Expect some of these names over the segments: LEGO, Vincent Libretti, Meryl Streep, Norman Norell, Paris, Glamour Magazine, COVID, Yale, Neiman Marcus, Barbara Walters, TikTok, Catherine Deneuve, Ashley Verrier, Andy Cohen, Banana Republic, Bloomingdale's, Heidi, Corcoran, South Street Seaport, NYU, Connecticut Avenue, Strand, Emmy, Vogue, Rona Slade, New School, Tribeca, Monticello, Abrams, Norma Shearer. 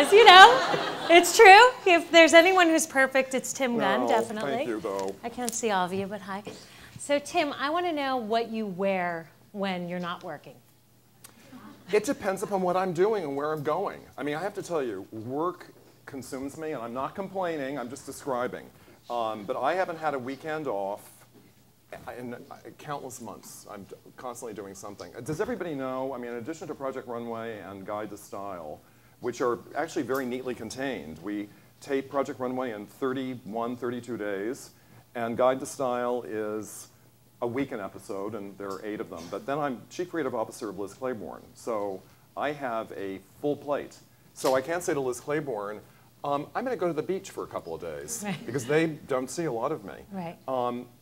is, you know. It's true. If there's anyone who's perfect, it's Tim Gunn, definitely. Thank you, though. I can't see all of you, but hi. So, Tim, I want to know what you wear when you're not working. It depends upon what I'm doing and where I'm going. I mean, I have to tell you, work consumes me, and I'm not complaining. I'm just describing. But I haven't had a weekend off in countless months. I'm constantly doing something. Does everybody know, I mean, in addition to Project Runway and Guide to Style, which are actually very neatly contained. We tape Project Runway in 31, 32 days, and Guide to Style is a weekend episode, and there are 8 of them. But then I'm Chief Creative Officer of Liz Claiborne, so I have a full plate. So I can't say to Liz Claiborne, I'm going to go to the beach for a couple of days, because they don't see a lot of me. Right.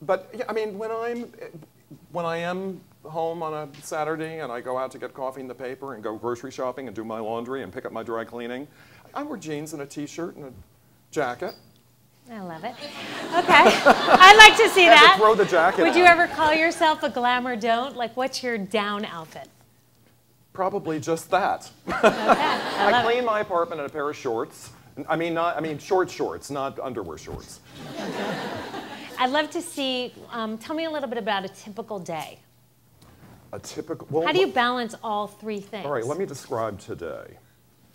But, yeah, I mean, when I am home on a Saturday and I go out to get coffee in the paper and go grocery shopping and do my laundry and pick up my dry cleaning, I wear jeans and a t-shirt and a jacket. I love it. Okay. I'd like to see that. To throw the jacket Would you ever call yourself a glamour don't? Like, what's your down outfit? Probably just that. Okay. I clean my apartment in a pair of shorts. I mean, short shorts, not underwear shorts. Okay. I'd love to see, tell me a little bit about a typical day. A typical, well, how do you balance all 3 things? All right, let me describe today.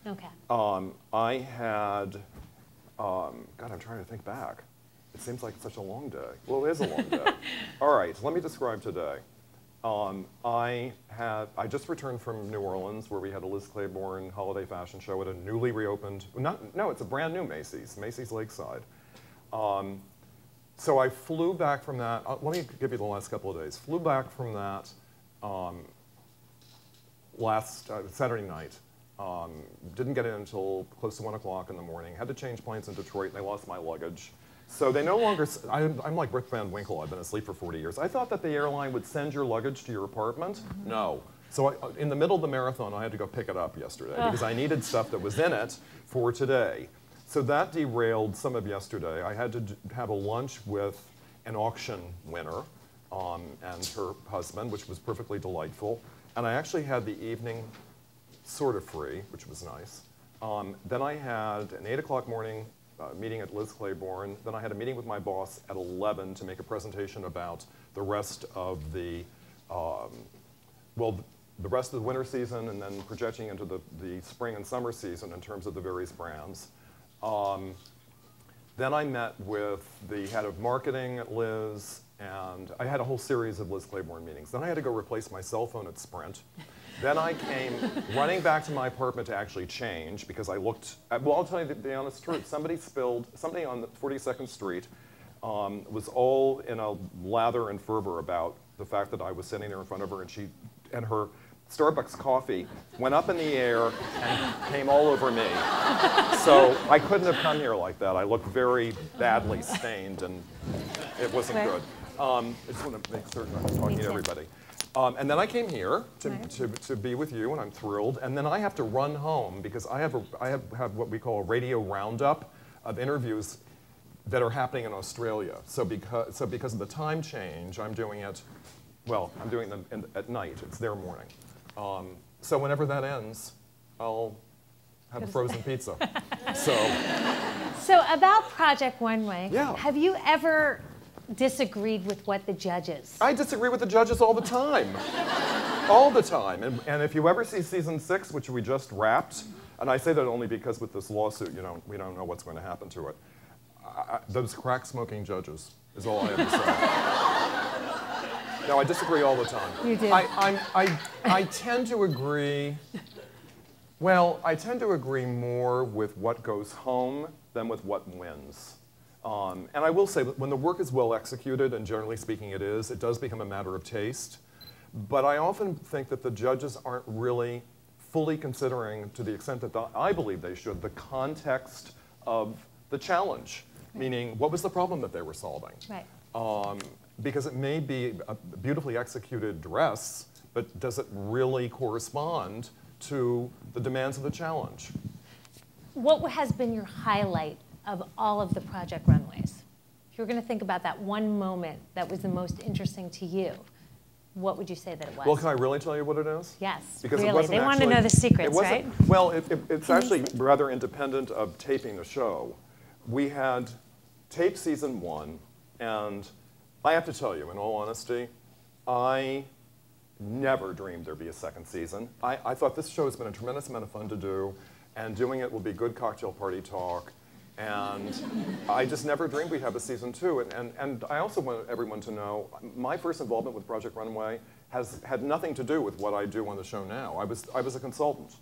Okay. I had, God, I'm trying to think back. It seems like such a long day. Well, it is a long day. All right, let me describe today. I just returned from New Orleans, where we had a Liz Claiborne holiday fashion show at a newly reopened, it's a brand new Macy's, Macy's Lakeside. So I flew back from that. Let me give you the last couple of days. Flew back from that last Saturday night. Didn't get in until close to 1 o'clock in the morning. Had to change planes in Detroit, and they lost my luggage. So they no longer, I'm like Rip Van Winkle. I've been asleep for 40 years. I thought that the airline would send your luggage to your apartment. Mm-hmm. No. So in the middle of the marathon, I had to go pick it up yesterday because I needed stuff that was in it for today. So that derailed some of yesterday. I had to have a lunch with an auction winner and her husband, which was perfectly delightful. And I actually had the evening sort of free, which was nice. Then I had an 8 o'clock morning meeting at Liz Claiborne. Then I had a meeting with my boss at 11 to make a presentation about the rest of the, the rest of the winter season and then projecting into the spring and summer season in terms of the various brands. Then I met with the head of marketing at Liz, and I had a whole series of Liz Claiborne meetings. Then I had to go replace my cell phone at Sprint. Then I came running back to my apartment to actually change because I looked, well, I'll tell you the honest truth. Somebody spilled, somebody on the 42nd Street was all in a lather and fervor about the fact that I was sitting there in front of her, and she, and her Starbucks coffee went up in the air and came all over me. So I couldn't have come here like that. I looked very badly stained, and it wasn't good. I just want to make certain I'm talking to everybody. And then I came here to be with you, and I'm thrilled. And then I have to run home because I have what we call a radio roundup of interviews that are happening in Australia. So because of the time change, I'm doing it, well, I'm doing them at night. It's their morning. So whenever that ends, I'll have a frozen pizza. So about Project Runway, have you ever disagreed with what the judges? I disagree with the judges all the time. All the time. And if you ever see season 6, which we just wrapped, and I say that only because with this lawsuit, you know, we don't know what's going to happen to it. Those crack-smoking judges is all I ever say. No, I disagree all the time. You do. I tend to agree, well, I tend to agree more with what goes home than with what wins. And I will say that when the work is well executed, and generally speaking it is, it does become a matter of taste. But I often think that the judges aren't really fully considering, to the extent that I believe they should, the context of the challenge. Right. Meaning, what was the problem that they were solving? Right. Because it may be a beautifully executed dress, but does it really correspond to the demands of the challenge? What has been your highlight of all of the Project Runways? If you were going to think about that one moment that was the most interesting to you, what would you say that it was? Well, can I really tell you what it is? Yes, because really. They want to know the secrets, right? Well, it's actually rather independent of taping the show. We had taped season one, and I have to tell you, in all honesty, I never dreamed there'd be a second season. I thought this show has been a tremendous amount of fun to do, and doing it will be good cocktail party talk. And I just never dreamed we'd have a season two. And I also want everyone to know, my first involvement with Project Runway has had nothing to do with what I do on the show now. I was a consultant.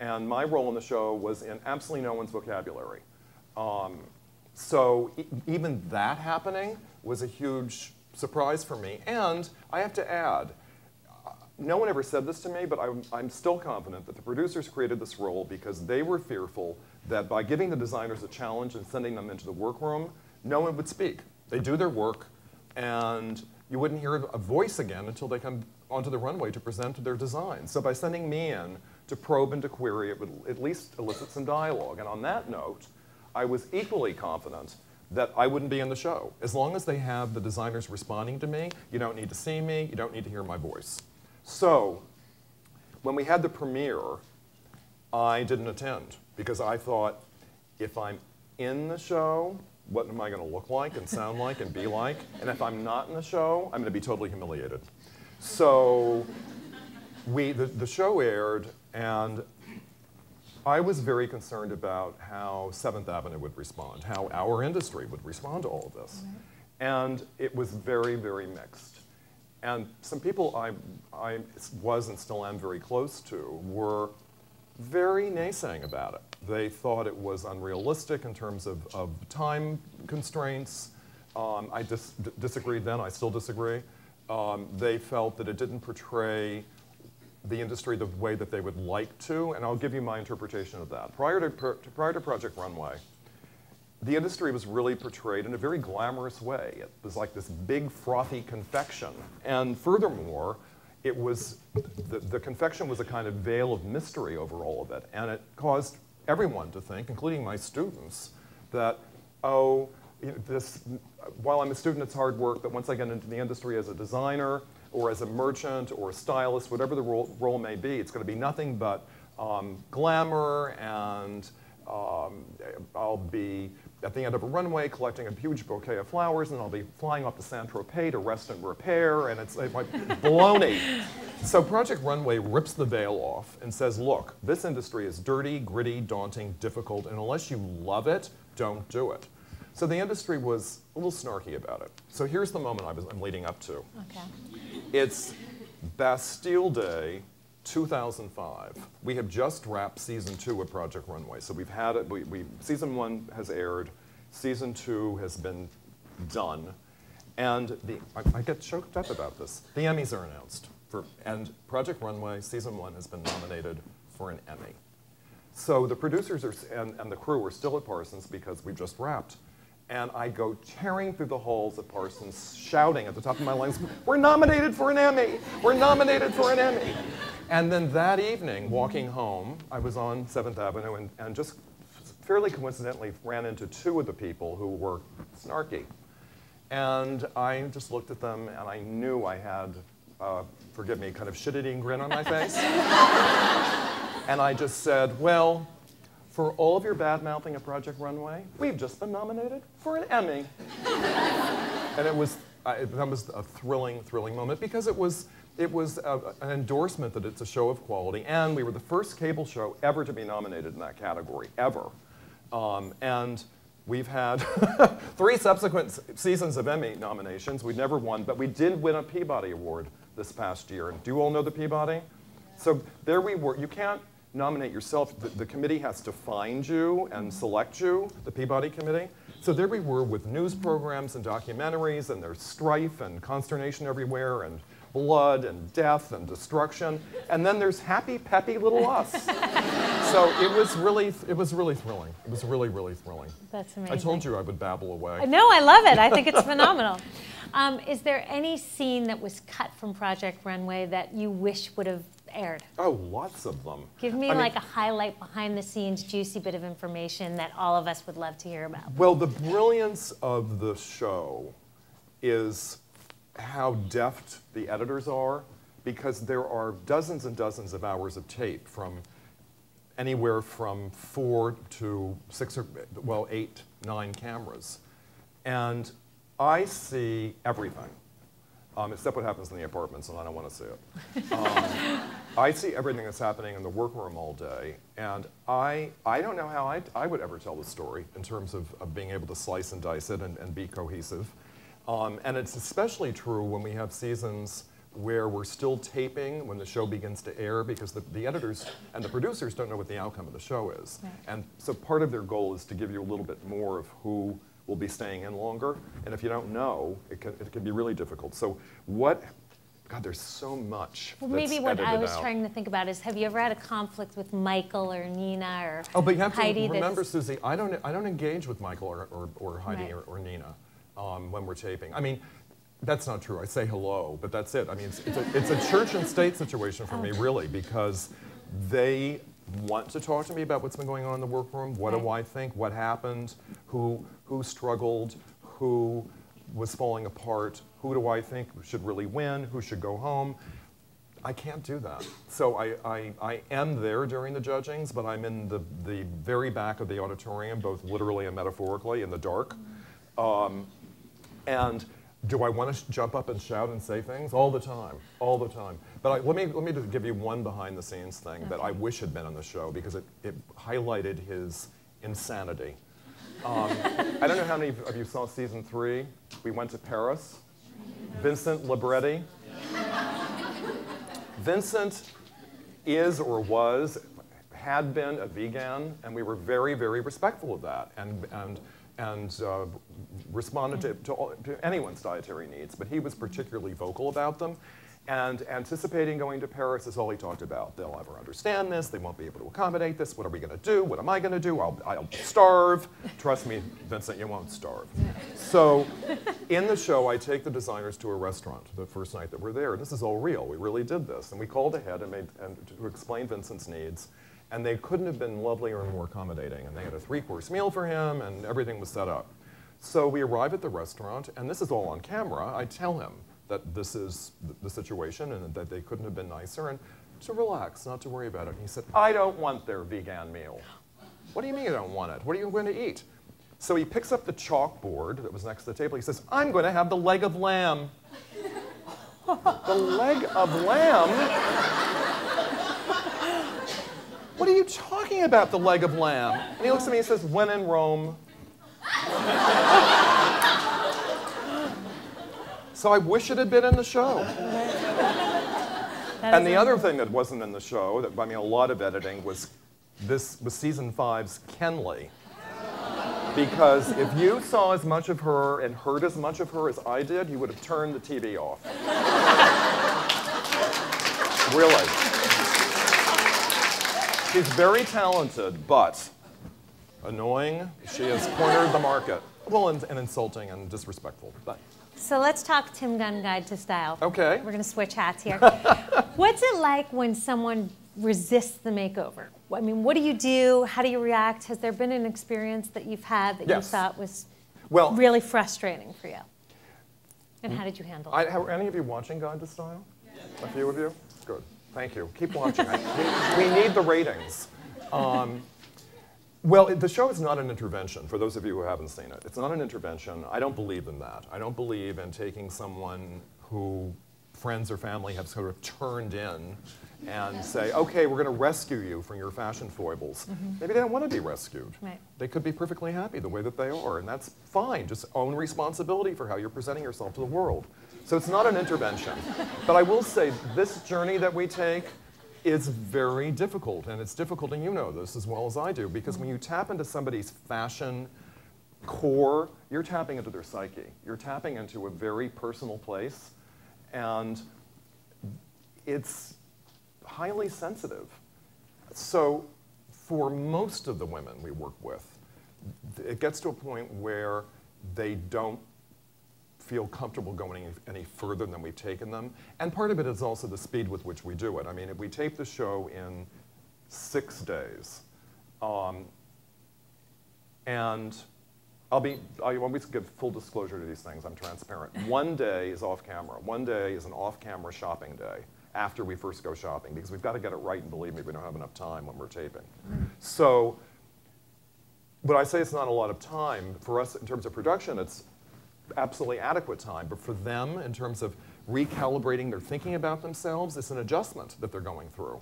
And my role in the show was in absolutely no one's vocabulary. So even that happening was a huge surprise for me. And I have to add, no one ever said this to me, but I'm still confident that the producers created this role because they were fearful that by giving the designers a challenge and sending them into the workroom, no one would speak. They do their work, and you wouldn't hear a voice again until they come onto the runway to present their design. So by sending me in to probe and to query, it would at least elicit some dialogue. And on that note, I was equally confident that I wouldn't be in the show. As long as they have the designers responding to me, you don't need to see me, you don't need to hear my voice. So when we had the premiere, I didn't attend. Because I thought, if I'm in the show, what am I going to look like and sound like and be like? And if I'm not in the show, I'm going to be totally humiliated. So the show aired, and I was very concerned about how Seventh Avenue would respond, how our industry would respond to all of this. And it was very, very mixed. And some people I was and still am very close to were very naysaying about it. They thought it was unrealistic in terms of time constraints. I disagreed then. I still disagree. They felt that it didn't portray the industry the way that they would like to, and I'll give you my interpretation of that. Prior to Project Runway, the industry was really portrayed in a very glamorous way. It was like this big, frothy confection. And furthermore, it was, the confection was a kind of veil of mystery over all of it. And it caused everyone to think, including my students, that, oh, you know, this, while I'm a student, it's hard work, but once I get into the industry as a designer or as a merchant or a stylist, whatever the role may be, it's going to be nothing but glamour, and I'll be at the end of a runway collecting a huge bouquet of flowers, and I'll be flying off to Saint-Tropez to rest and repair, and it's like baloney. So Project Runway rips the veil off and says, look, this industry is dirty, gritty, daunting, difficult, and unless you love it, don't do it. So the industry was a little snarky about it. So here's the moment I'm leading up to. Okay. It's Bastille Day, 2005. We have just wrapped season two of Project Runway. So we've had it, season one has aired, season two has been done. And I get choked up about this. The Emmys are announced, and Project Runway season one has been nominated for an Emmy. So the producers and the crew are still at Parsons because we've just wrapped. And I go tearing through the halls of Parsons, shouting at the top of my lungs, we're nominated for an Emmy! We're nominated for an Emmy! And then that evening, walking home, I was on 7th Avenue and just fairly coincidentally ran into two of the people who were snarky. And I just looked at them and I knew I had, forgive me, kind of shit-eating grin on my face. And I just said, well, for all of your bad-mouthing at Project Runway, we've just been nominated for an Emmy. And that was a thrilling, thrilling moment because it was an endorsement that it's a show of quality, and we were the first cable show ever to be nominated in that category, ever. And we've had 3 subsequent seasons of Emmy nominations. We'd never won, but we did win a Peabody Award this past year. And do you all know the Peabody? So there we were. You can't nominate yourself. The committee has to find you and select you, the Peabody Committee. So there we were with news programs and documentaries, and there's strife and consternation everywhere, and blood and death and destruction. And then there's happy, peppy little us. So it was really thrilling. It was really, really thrilling. That's amazing. I told you I would babble away. No, I love it. I think it's phenomenal. Is there any scene that was cut from Project Runway that you wish would have aired? Oh, lots of them. Give me a highlight, behind the scenes, juicy bit of information that all of us would love to hear about. Well, the brilliance of the show is how deft the editors are, because there are dozens and dozens of hours of tape from anywhere from 4 to 6 or 8, 9 cameras. And I see everything, except what happens in the apartments, and I don't want to see it. I see everything that's happening in the workroom all day, and I don't know how I would ever tell the story in terms of being able to slice and dice it and be cohesive. And it's especially true when we have seasons where we're still taping when the show begins to air, because the editors and the producers don't know what the outcome of the show is. Right. And so part of their goal is to give you a little bit more of who will be staying in longer. And if you don't know, it can be really difficult. So what, God, there's so much. Well, that's maybe what I was trying to think about is, have you ever had a conflict with Michael or Nina or Heidi? Oh, but you have to remember, Susie, I don't engage with Michael or Heidi, right, or Nina when we're taping. I mean, that's not true. I say hello, but that's it. I mean, it's a church and state situation for me, really, because they want to talk to me about what's been going on in the workroom. What do I think? What happened? Who struggled? Who was falling apart? Who do I think should really win? Who should go home? I can't do that. So I am there during the judgings, but I'm in the very back of the auditorium, both literally and metaphorically, in the dark. And do I want to jump up and shout and say things? All the time, all the time. But let me just give you one behind the scenes thing that I wish had been on the show, because it highlighted his insanity. I don't know how many of you saw season 3. We went to Paris. Vincent Libretti. Vincent is, or was, had been a vegan, and we were very, very respectful of that. And responded to anyone's dietary needs, but he was particularly vocal about them. And anticipating going to Paris is all he talked about. They'll never understand this. They won't be able to accommodate this. What are we going to do? What am I going to do? I'll starve. Trust me, Vincent, you won't starve. So in the show, I take the designers to a restaurant the first night that we're there. And this is all real. We really did this. And we called ahead to explain Vincent's needs. And they couldn't have been lovelier and more accommodating. And they had a 3-course meal for him, and everything was set up. So we arrive at the restaurant, and this is all on camera. I tell him that this is the situation and that they couldn't have been nicer, and to relax, not to worry about it. And he said, I don't want their vegan meal. What do you mean you don't want it? What are you going to eat? So he picks up the chalkboard that was next to the table. He says, I'm going to have the leg of lamb. The leg of lamb? What are you talking about, the leg of lamb? And he looks at me and says, when in Rome. So I wish it had been in the show. And the other thing that wasn't in the show, that, I mean, a lot of editing, was season 5's Kenley. Because if you saw as much of her and heard as much of her as I did, you would have turned the TV off. Really. She's very talented, but annoying. She has cornered the market. Well, and insulting and disrespectful. But. So let's talk Tim Gunn, Guide to Style. Okay. We're going to switch hats here. What's it like when someone resists the makeover? I mean, what do you do? How do you react? Has there been an experience that you've had that you thought was really frustrating for you? And how did you handle it? Are any of you watching Guide to Style? Yes. A few of you? Good. Thank you. Keep watching. We need the ratings. Well, the show is not an intervention, for those of you who haven't seen it. It's not an intervention. I don't believe in that. I don't believe in taking someone who friends or family have sort of turned in and say, okay, we're going to rescue you from your fashion foibles. Maybe they don't want to be rescued. Right. They could be perfectly happy the way that they are, and that's fine. Just own responsibility for how you're presenting yourself to the world. So it's not an intervention. But I will say, this journey that we take is very difficult, and it's difficult, and you know this as well as I do, because when you tap into somebody's fashion core, you're tapping into their psyche. You're tapping into a very personal place, and it's highly sensitive. So for most of the women we work with, it gets to a point where they don't feel comfortable going any further than we've taken them. And part of it is also the speed with which we do it. I mean, if we tape the show in 6 days, and I always give full disclosure to these things. I'm transparent. One day is off camera. One day is an off-camera shopping day after we first go shopping, because we've got to get it right, and believe me, we don't have enough time when we're taping. So, but I say it's not a lot of time. For us, in terms of production, it's absolutely adequate time. But for them, in terms of recalibrating their thinking about themselves, it's an adjustment that they're going through.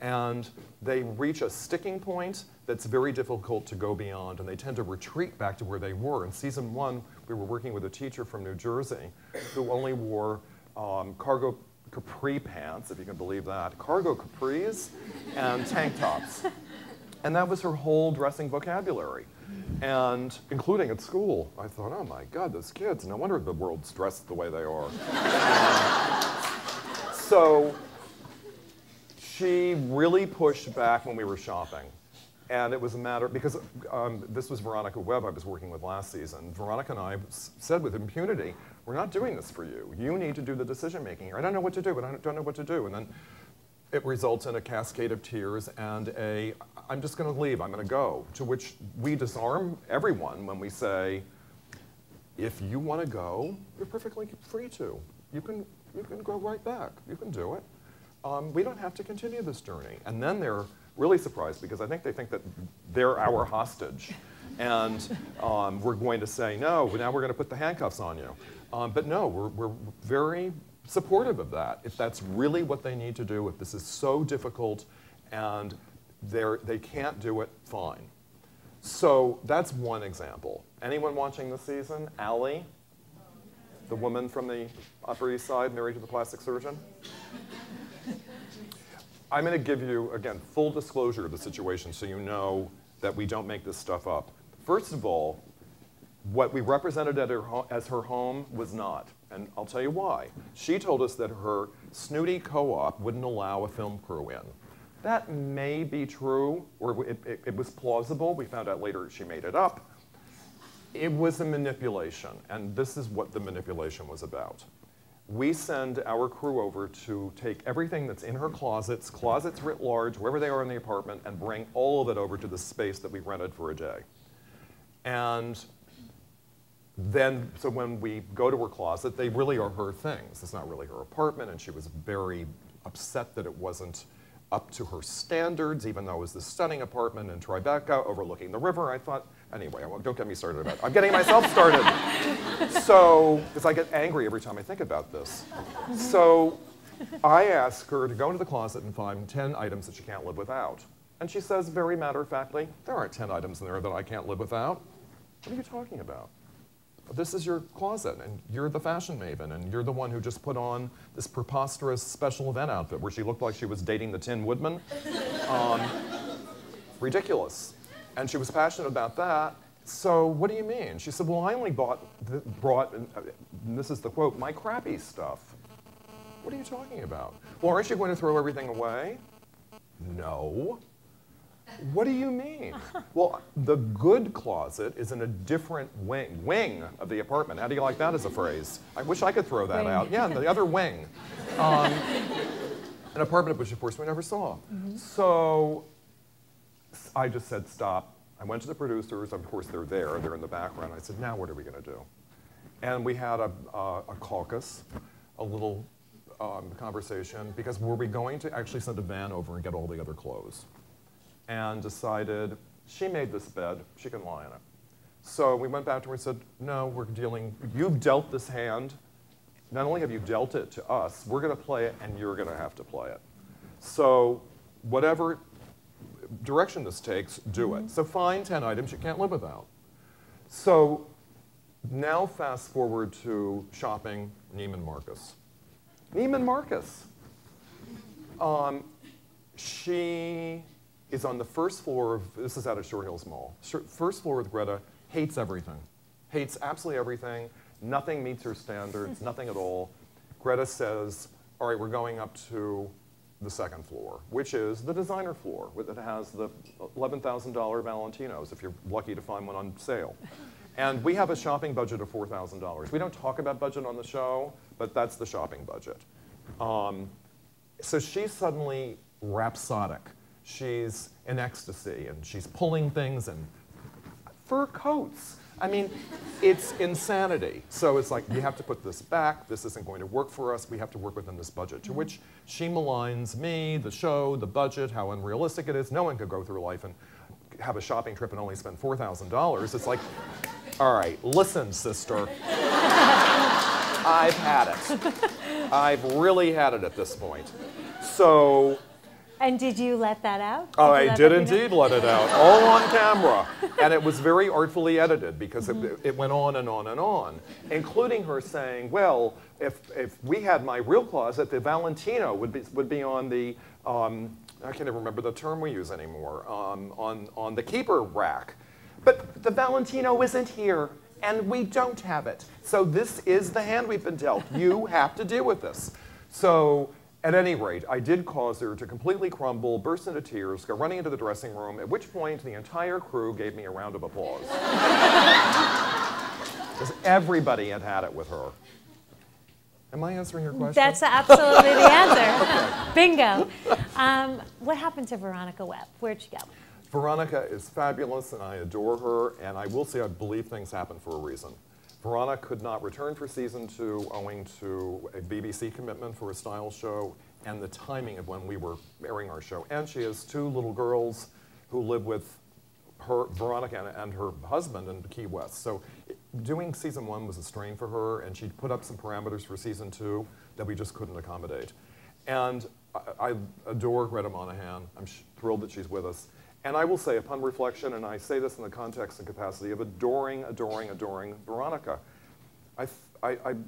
And they reach a sticking point that's very difficult to go beyond, and they tend to retreat back to where they were. In season one, we were working with a teacher from New Jersey who only wore cargo capri pants, if you can believe that, cargo capris and tank tops. And that was her whole dressing vocabulary, and including at school. I thought, oh my God, those kids, no wonder the world's dressed the way they are. So she really pushed back when we were shopping. And it was a matter, because this was Veronica Webb I was working with last season. Veronica and I said with impunity, we're not doing this for you. You need to do the decision making here. I don't know what to do, but I don't know what to do. And then it results in a cascade of tears and a, I'm just going to leave, I'm going to go, to which we disarm everyone when we say, if you want to go, you're perfectly free to. You can go right back. You can do it. We don't have to continue this journey. And then they're really surprised, because I think they think that they're our hostage. And we're going to say, no, now we're going to put the handcuffs on you. But no, we're very supportive of that. If that's really what they need to do, if this is so difficult and they can't do it, fine. So that's one example. Anyone watching this season? Allie, the woman from the Upper East Side, married to the plastic surgeon? I'm going to give you, again, full disclosure of the situation so you know that we don't make this stuff up. First of all, what we represented as her home was not. And I'll tell you why. She told us that her snooty co-op wouldn't allow a film crew in. That may be true, or it was plausible. We found out later she made it up. It was a manipulation, and this is what the manipulation was about. We send our crew over to take everything that's in her closets, closets writ large, wherever they are in the apartment, and bring all of it over to the space that we rented for a day. And then, so when we go to her closet, they really are her things. It's not really her apartment, and she was very upset that it wasn't up to her standards, even though it was this stunning apartment in Tribeca overlooking the river. I thought, anyway, don't get me started about it. I'm getting myself started. So, because I get angry every time I think about this. So I ask her to go into the closet and find 10 items that she can't live without. And she says, very matter-of-factly, there aren't 10 items in there that I can't live without. What are you talking about? This is your closet, and you're the fashion maven, and you're the one who just put on this preposterous special event outfit where she looked like she was dating the Tin Woodman. Ridiculous. And she was passionate about that. So what do you mean? She said, well, I only brought, and this is the quote, my crappy stuff. What are you talking about? Well, aren't you going to throw everything away? No. What do you mean? Well, the good closet is in a different wing of the apartment. How do you like that as a phrase? I wish I could throw that out. Yeah, the other wing. An apartment which, of course, we never saw. Mm-hmm. So I just said, stop. I went to the producers. Of course, they're there. They're in the background. I said, now what are we going to do? And we had a caucus, a little conversation, because were we going to actually send a van over and get all the other clothes? And decided, she made this bed, she can lie on it. So we went back to her and said, no, we're dealing, you've dealt this hand. Not only have you dealt it to us, we're going to play it, and you're going to have to play it. So whatever direction this takes, do it. So find 10 items you can't live without. So now fast forward to shopping Neiman Marcus. Neiman Marcus. She is on the first floor of, this is out of Short Hills Mall. First floor with Greta, hates everything. Hates absolutely everything. Nothing meets her standards, nothing at all. Greta says, all right, we're going up to the second floor, which is the designer floor, that has the $11,000 Valentinos, if you're lucky to find one on sale. And we have a shopping budget of $4,000. We don't talk about budget on the show, but that's the shopping budget. So she's suddenly rhapsodic. She's in ecstasy, and she's pulling things and fur coats. I mean, it's insanity. So it's like, we have to put this back. This isn't going to work for us. We have to work within this budget, to which she maligns me, the show, the budget, how unrealistic it is. No one could go through life and have a shopping trip and only spend $4,000. It's like, all right, listen, sister. I've had it. I've really had it at this point. So. And did you let that out? Oh, I did indeed let it out, all on camera. And it was very artfully edited because it went on and on and on, including her saying, well, if we had my real closet, the Valentino would be on the, I can't even remember the term we use anymore, on the keeper rack. But the Valentino isn't here, and we don't have it. So this is the hand we've been dealt. You have to deal with this. So. At any rate, I did cause her to completely crumble, burst into tears, go running into the dressing room, at which point the entire crew gave me a round of applause. Because everybody had had it with her. Am I answering your question? That's absolutely the answer. Okay. Bingo. What happened to Veronica Webb? Where'd she go? Veronica is fabulous, and I adore her, and I will say I believe things happen for a reason. Veronica could not return for season 2 owing to a BBC commitment for a style show and the timing of when we were airing our show. And she has 2 little girls who live with her, Veronica and her husband in Key West. So doing season 1 was a strain for her, and she put up some parameters for season 2 that we just couldn't accommodate. And I adore Greta Monahan. I'm thrilled that she's with us. And I will say, upon reflection, and I say this in the context and capacity of adoring Veronica, I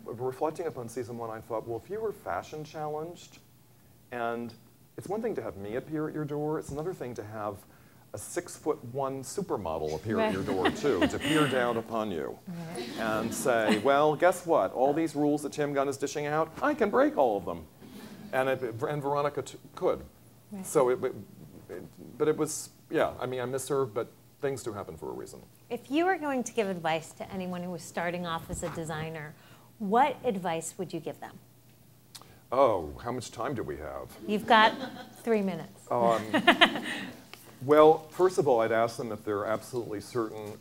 reflecting upon season 1, I thought, well, if you were fashion challenged, and it's one thing to have me appear at your door, it's another thing to have a 6'1" supermodel appear right at your door, too, to peer down upon you and say, well, guess what? All these rules that Tim Gunn is dishing out, I can break all of them. And Veronica could. Right. So but it was, yeah, I mean, I miss her, but things do happen for a reason. If you were going to give advice to anyone who was starting off as a designer, what advice would you give them? Oh, how much time do we have? You've got 3 minutes. Well, first of all, I'd ask them if they're absolutely certain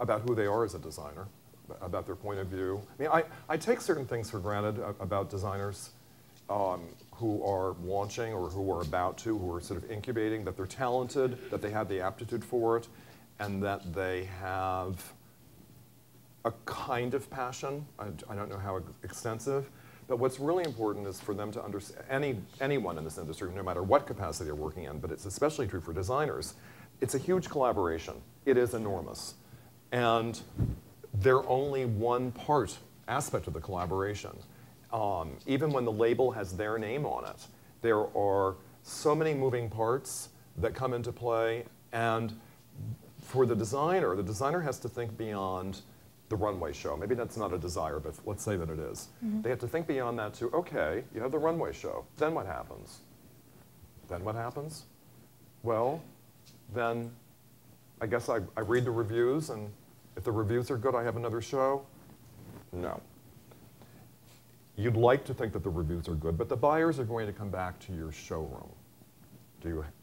about who they are as a designer, about their point of view. I mean, I take certain things for granted about designers. Who are launching or who are about to, who are sort of incubating, that they're talented, that they have the aptitude for it, and that they have a kind of passion. I don't know how extensive, but what's really important is for them to understand, anyone in this industry, no matter what capacity they're working in, but it's especially true for designers, it's a huge collaboration. It is enormous. And they're only one part, aspect of the collaboration. Even when the label has their name on it, there are so many moving parts that come into play. And for the designer has to think beyond the runway show. Maybe that's not a desire, but let's say that it is. They have to think beyond that to, okay, you have the runway show. Then what happens? Then what happens? Well, then I guess I read the reviews, and if the reviews are good, I have another show? No. You'd like to think that the reviews are good, but the buyers are going to come back to your showroom.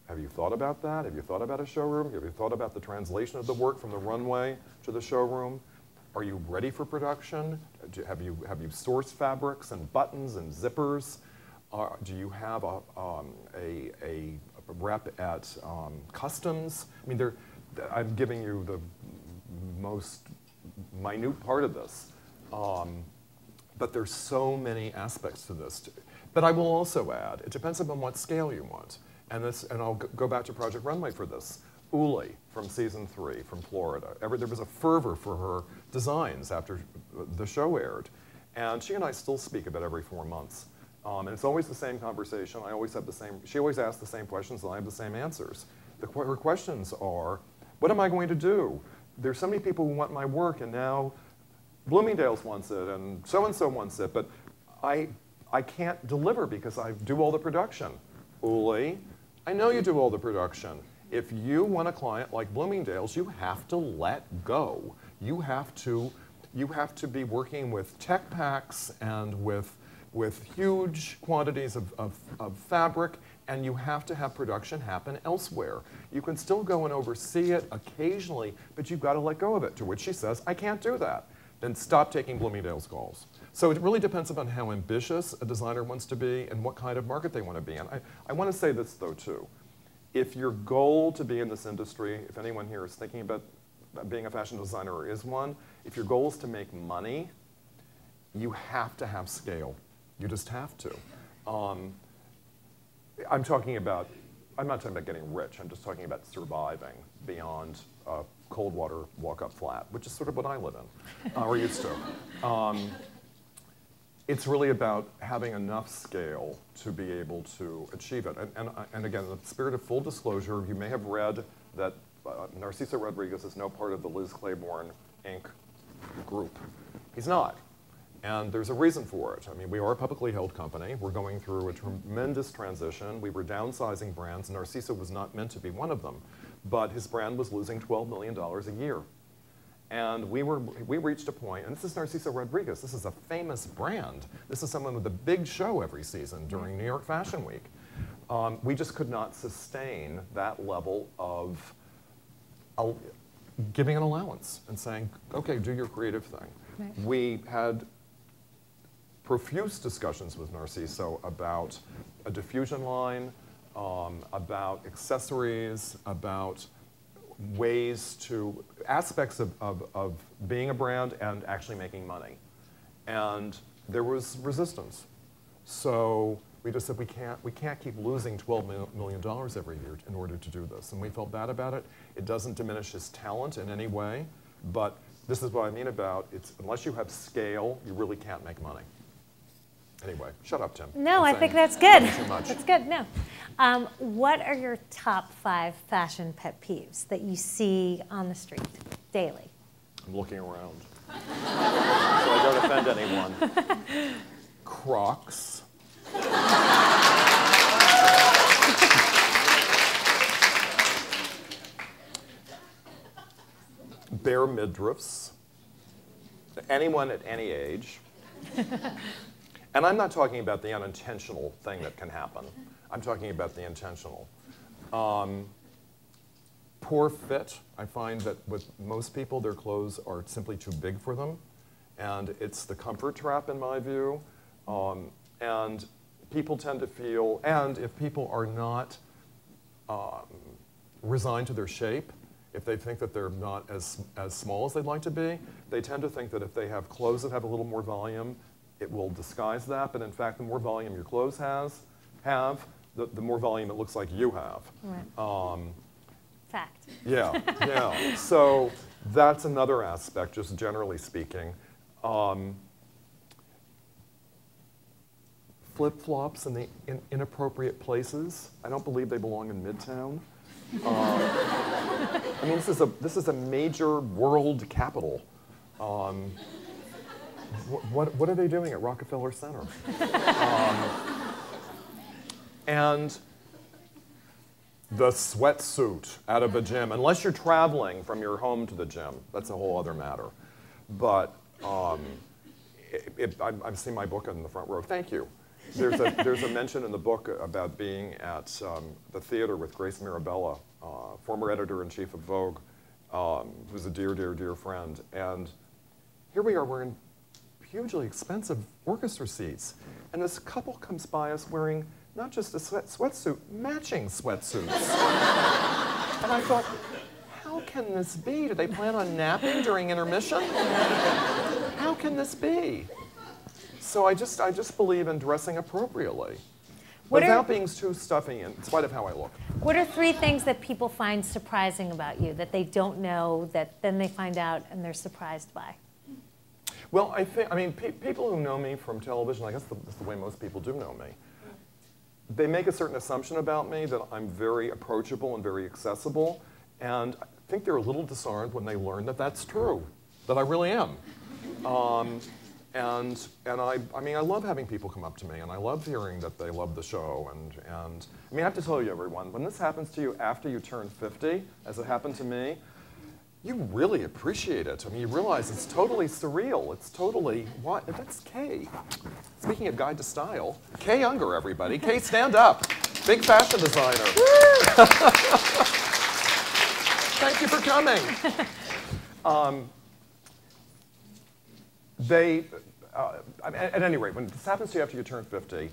Have you thought about that? Have you thought about a showroom? Have you thought about the translation of the work from the runway to the showroom? Are you ready for production? Have you sourced fabrics and buttons and zippers? Do you have a rep at customs? I mean, I'm giving you the most minute part of this. But there's so many aspects to this. But I will also add, it depends upon what scale you want. And I'll go back to Project Runway for this. Uli from season 3 from Florida. There was a fervor for her designs after the show aired. And she and I still speak about every 4 months. And it's always the same conversation. I always have the same, she always asks the same questions, and I have the same answers. Her questions are, what am I going to do? There's so many people who want my work, and now Bloomingdale's wants it, and so-and-so wants it, but I can't deliver because I do all the production. Uli, I know you do all the production. If you want a client like Bloomingdale's, you have to let go. You have to be working with tech packs and with huge quantities of fabric and you have to have production happen elsewhere. You can still go and oversee it occasionally, but you've got to let go of it, to which she says, I can't do that. Then stop taking Bloomingdale's calls. So it really depends upon how ambitious a designer wants to be and what kind of market they want to be in. I want to say this, though, too. If your goal to be in this industry, if anyone here is thinking about being a fashion designer or is one, if your goal is to make money, you have to have scale. You just have to. I'm not talking about getting rich. I'm just talking about surviving beyond cold water walk-up flat, which is sort of what I live in, or used to. It's really about having enough scale to be able to achieve it. And again, in the spirit of full disclosure, you may have read that Narciso Rodriguez is no part of the Liz Claiborne Inc. group. He's not. And there's a reason for it. I mean, we are a publicly held company. We're going through a tremendous transition. We were downsizing brands. Narciso was not meant to be one of them. But his brand was losing $12 million a year. And we reached a point, and this is Narciso Rodriguez. This is a famous brand. This is someone with a big show every season during New York Fashion Week. We just could not sustain that level of giving an allowance and saying, OK, do your creative thing. Right. We had profuse discussions with Narciso about a diffusion line, about accessories, about ways to, aspects of being a brand and actually making money. And there was resistance. So we just said, we can't keep losing $12 million every year in order to do this. And we felt bad about it. It doesn't diminish his talent in any way, but this is what I mean about, it's unless you have scale, you really can't make money. Anyway, shut up, Tim. No, I think that's good. Too much. That's good, no. What are your top 5 fashion pet peeves that you see on the street daily? I'm looking around, so I don't offend anyone. Crocs. Bare midriffs. Anyone at any age. And I'm not talking about the unintentional thing that can happen. I'm talking about the intentional. Poor fit. I find that with most people, their clothes are simply too big for them. And it's the comfort trap, in my view. And people tend to feel, and if people are not resigned to their shape, if they think that they're not as small as they'd like to be, they tend to think that if they have clothes that have a little more volume, it will disguise that, but in fact, the more volume your clothes have, the more volume it looks like you have. Right. Fact. Yeah, yeah. So that's another aspect, just generally speaking. Flip-flops in the inappropriate places. I don't believe they belong in Midtown. I mean, this is a major world capital. What are they doing at Rockefeller Center? And the sweatsuit out of a gym, unless you're traveling from your home to the gym. That's a whole other matter. But I've seen my book in the front row. Thank you. There's a mention in the book about being at the theater with Grace Mirabella, former editor-in-chief of Vogue, who's a dear, dear, dear friend. And here we are, we're in hugely expensive orchestra seats. And this couple comes by us wearing not just a sweatsuit, matching sweatsuits. And I thought, how can this be? Do they plan on napping during intermission? How can this be? So I just believe in dressing appropriately. Without being too stuffy, in spite of how I look. What are 3 things that people find surprising about you, that they don't know, that then they find out and they're surprised by? Well, people who know me from television, I guess that's the way most people do know me. They make a certain assumption about me that I'm very approachable and very accessible, and I think they're a little disarmed when they learn that that's true, that I really am. And I mean, I love having people come up to me, and I love hearing that they love the show. And I mean, I have to tell you, everyone, when this happens to you after you turn 50, as it happened to me, you really appreciate it. I mean, you realize it's totally surreal. It's totally, what? That's Kay. Speaking of Guide to Style, Kay Unger, everybody. Kay, stand up. Big fashion designer. Thank you for coming. At any rate, when this happens to you after you turn 50,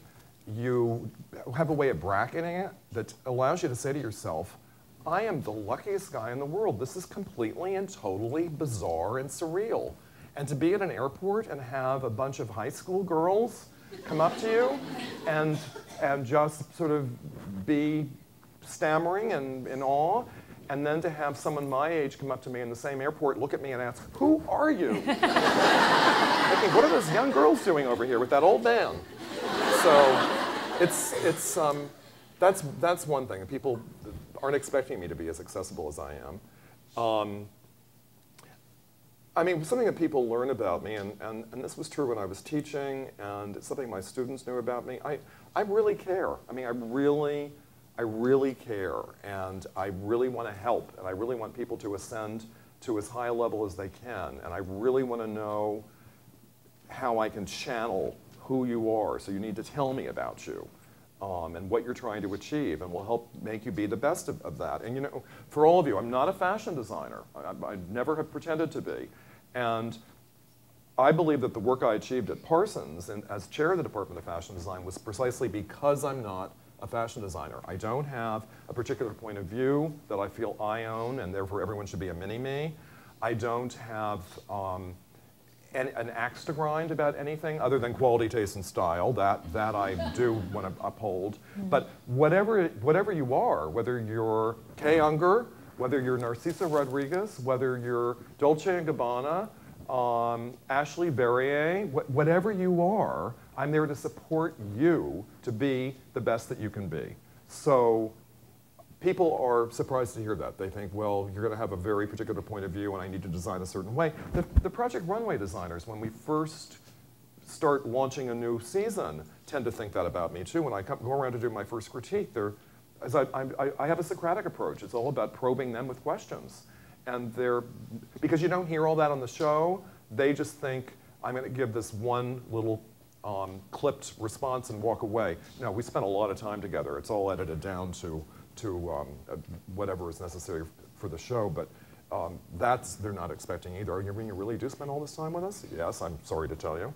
you have a way of bracketing it that allows you to say to yourself, I am the luckiest guy in the world. This is completely and totally bizarre and surreal. And to be at an airport and have a bunch of high school girls come up to you and just sort of be stammering and in awe, and then to have someone my age come up to me in the same airport, look at me and ask, who are you? Thinking, what are those young girls doing over here with that old man? So that's one thing. People aren't expecting me to be as accessible as I am. I mean, something that people learn about me, and this was true when I was teaching, and it's something my students knew about me, I really care. I mean, I really care, and I really want to help, and I really want people to ascend to as high a level as they can, and I really want to know how I can channel who you are, so you need to tell me about you, and what you're trying to achieve, and will help make you be the best of that. And you know, for all of you, I'm not a fashion designer. I never have pretended to be. And I believe that the work I achieved at Parsons and as chair of the Department of Fashion Design was precisely because I'm not a fashion designer. I don't have a particular point of view that I feel I own, and therefore everyone should be a mini-me. I don't have an axe to grind about anything other than quality, taste, and style. That I do want to uphold. But whatever you are, whether you're Kay Unger, whether you're Narciso Rodriguez, whether you're Dolce & Gabbana, Ashley Verrier, whatever you are, I'm there to support you to be the best that you can be. So people are surprised to hear that. They think, well, you're going to have a very particular point of view, and I need to design a certain way. The Project Runway designers, when we first start launching a new season, tend to think that about me, too. When I go around to do my first critique, I have a Socratic approach. It's all about probing them with questions. And because you don't hear all that on the show, they just think, I'm going to give this one little clipped response and walk away. No, we spent a lot of time together. It's all edited down to whatever is necessary for the show, but they're not expecting either. I mean, you really do spend all this time with us? Yes, I'm sorry to tell you.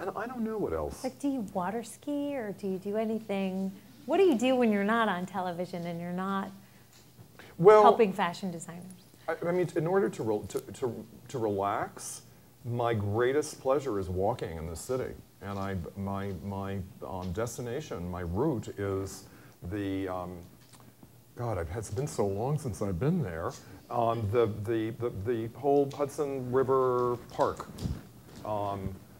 And I don't know what else. Like, do you water ski, or do you do anything? What do you do when you're not on television and you're not helping fashion designers? I mean, in order to relax, my greatest pleasure is walking in this city. And my destination, my route is the, God, it's been so long since I've been there, the whole Hudson River Park.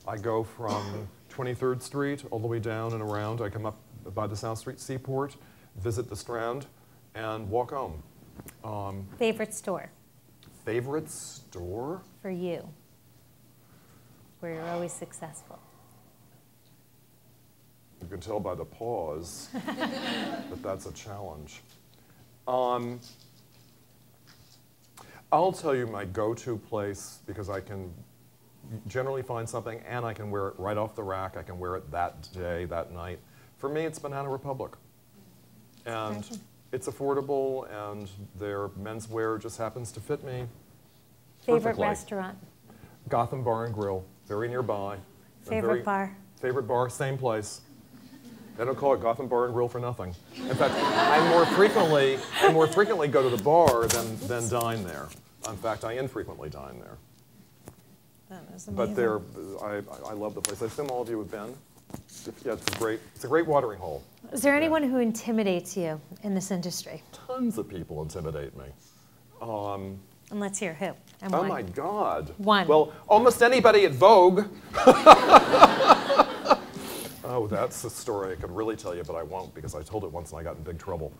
I go from 23rd Street all the way down and around. I come up by the South Street Seaport, visit the Strand, and walk home. Favorite store? Favorite store? For you, where you're always successful. You can tell by the pause that that's a challenge. I'll tell you my go-to place, because I can generally find something and I can wear it right off the rack. I can wear it that day, that night. For me, it's Banana Republic. And it's affordable, and their menswear just happens to fit me perfectly. Favorite restaurant? Gotham Bar and Grill, very nearby. Favorite bar? Favorite bar, same place. They don't call it Gotham Bar and Grill for nothing. In fact, I more frequently go to the bar than dine there. In fact, I infrequently dine there. That is amazing. But I love the place. I assume all of you have been. Yeah, it's a great watering hole. Is there anyone who intimidates you in this industry? Tons of people intimidate me. And let's hear who. And oh my God. One. Well, almost anybody at Vogue. Oh, that's a story I could really tell you, but I won't, because I told it once and I got in big trouble.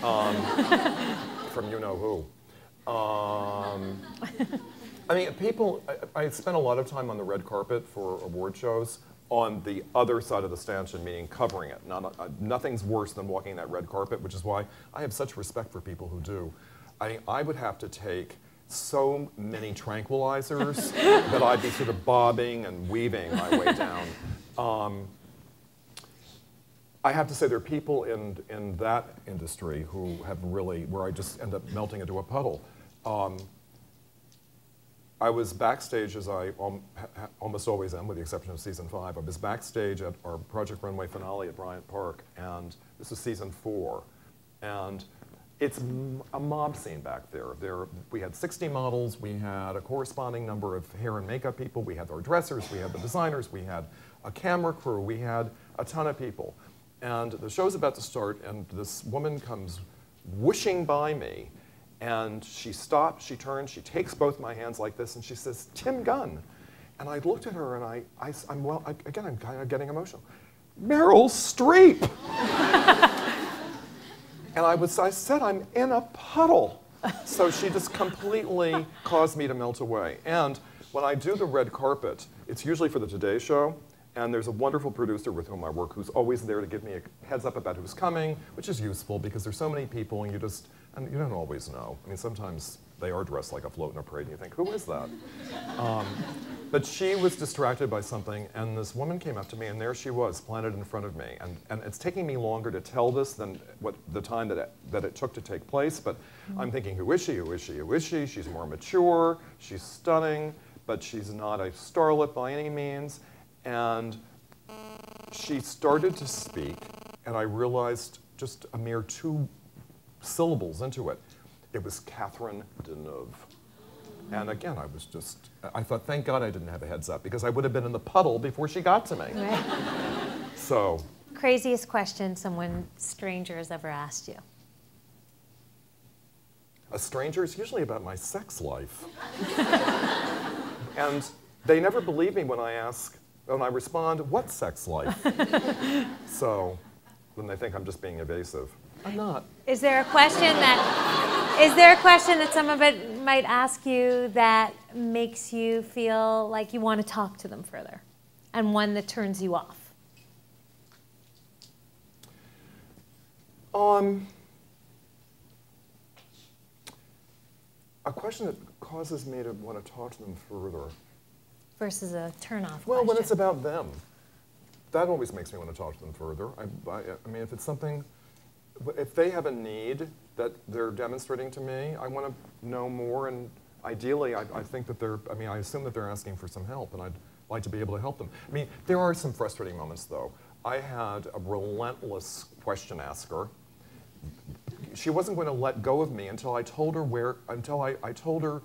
From you-know-who. I mean, people, I spent a lot of time on the red carpet for award shows on the other side of the stanchion, meaning covering it. Nothing's worse than walking that red carpet, which is why I have such respect for people who do. I would have to take so many tranquilizers that I'd be sort of bobbing and weaving my way down. I have to say there are people in that industry who have really, where I just end up melting into a puddle. I was backstage, as I almost always am, with the exception of season 5. I was backstage at our Project Runway finale at Bryant Park, and this is season 4. And it's a mob scene back there. We had 60 models. We had a corresponding number of hair and makeup people. We had our dressers. We had the designers. We had a camera crew. We had a ton of people. And the show's about to start, and this woman comes whooshing by me. And she stops, she turns, she takes both my hands like this, and she says, "Tim Gunn." And I looked at her, and I'm kind of getting emotional. Meryl Streep! And I said, I'm in a puddle. So she just completely caused me to melt away. And when I do the red carpet, it's usually for the Today Show. And there's a wonderful producer with whom I work who's always there to give me a heads up about who's coming, which is useful because there's so many people, and you don't always know. I mean, sometimes they are dressed like a float in a parade, and you think, who is that? But she was distracted by something, and this woman came up to me, and there she was, planted in front of me. And it's taking me longer to tell this than the time that it took to take place, but I'm thinking, who is she, who is she, who is she? She's more mature, she's stunning, but she's not a starlet by any means. And she started to speak, and I realized just a mere 2 syllables into it. It was Catherine Deneuve. And again, I thought, thank God I didn't have a heads up, because I would have been in the puddle before she got to me. Right. So. Craziest question someone stranger has ever asked you. A stranger is usually about my sex life. And they never believe me when I ask, and I respond, what sex life? So then they think I'm just being evasive. I'm not. Is there a question that someone might ask you that makes you feel like you want to talk to them further, and one that turns you off? A question that causes me to want to talk to them further. Versus a turn-off question. Well, when it's about them, that always makes me want to talk to them further. I mean, if it's something, if they have a need that they're demonstrating to me, I want to know more, and ideally, I think that they're, I mean, I assume that they're asking for some help, and I'd like to be able to help them. I mean, there are some frustrating moments, though. I had a relentless question asker. She wasn't going to let go of me until I told her where, I told her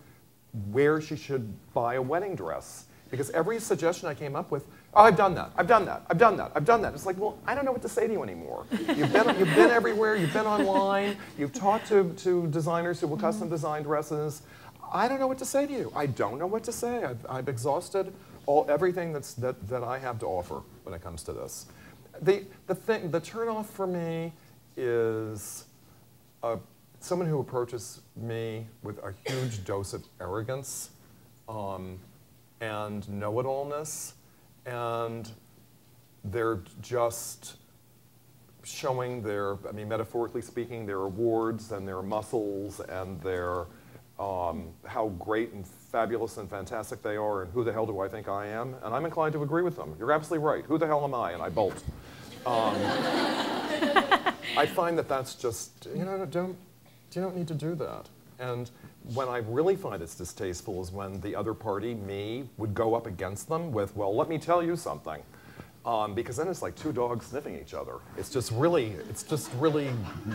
where she should buy a wedding dress. Because every suggestion I came up with, oh, I've done that, I've done that, I've done that, I've done that. It's like, well, I don't know what to say to you anymore. You've been everywhere, you've been online, you've talked to designers who will custom design dresses. I don't know what to say to you. I don't know what to say. I've exhausted everything that I have to offer when it comes to this. The turnoff for me is someone who approaches me with a huge dose of arrogance. And know-it-allness, and they're just showing their, I mean, metaphorically speaking, their awards and their muscles and their, how great and fabulous and fantastic they are, and who the hell do I think I am? And I'm inclined to agree with them. You're absolutely right. Who the hell am I? And I bolt. I find that that's just, you don't need to do that. And when I really find it's distasteful is when the other party, me, would go up against them with, well, let me tell you something. Because then it's like 2 dogs sniffing each other. It's just really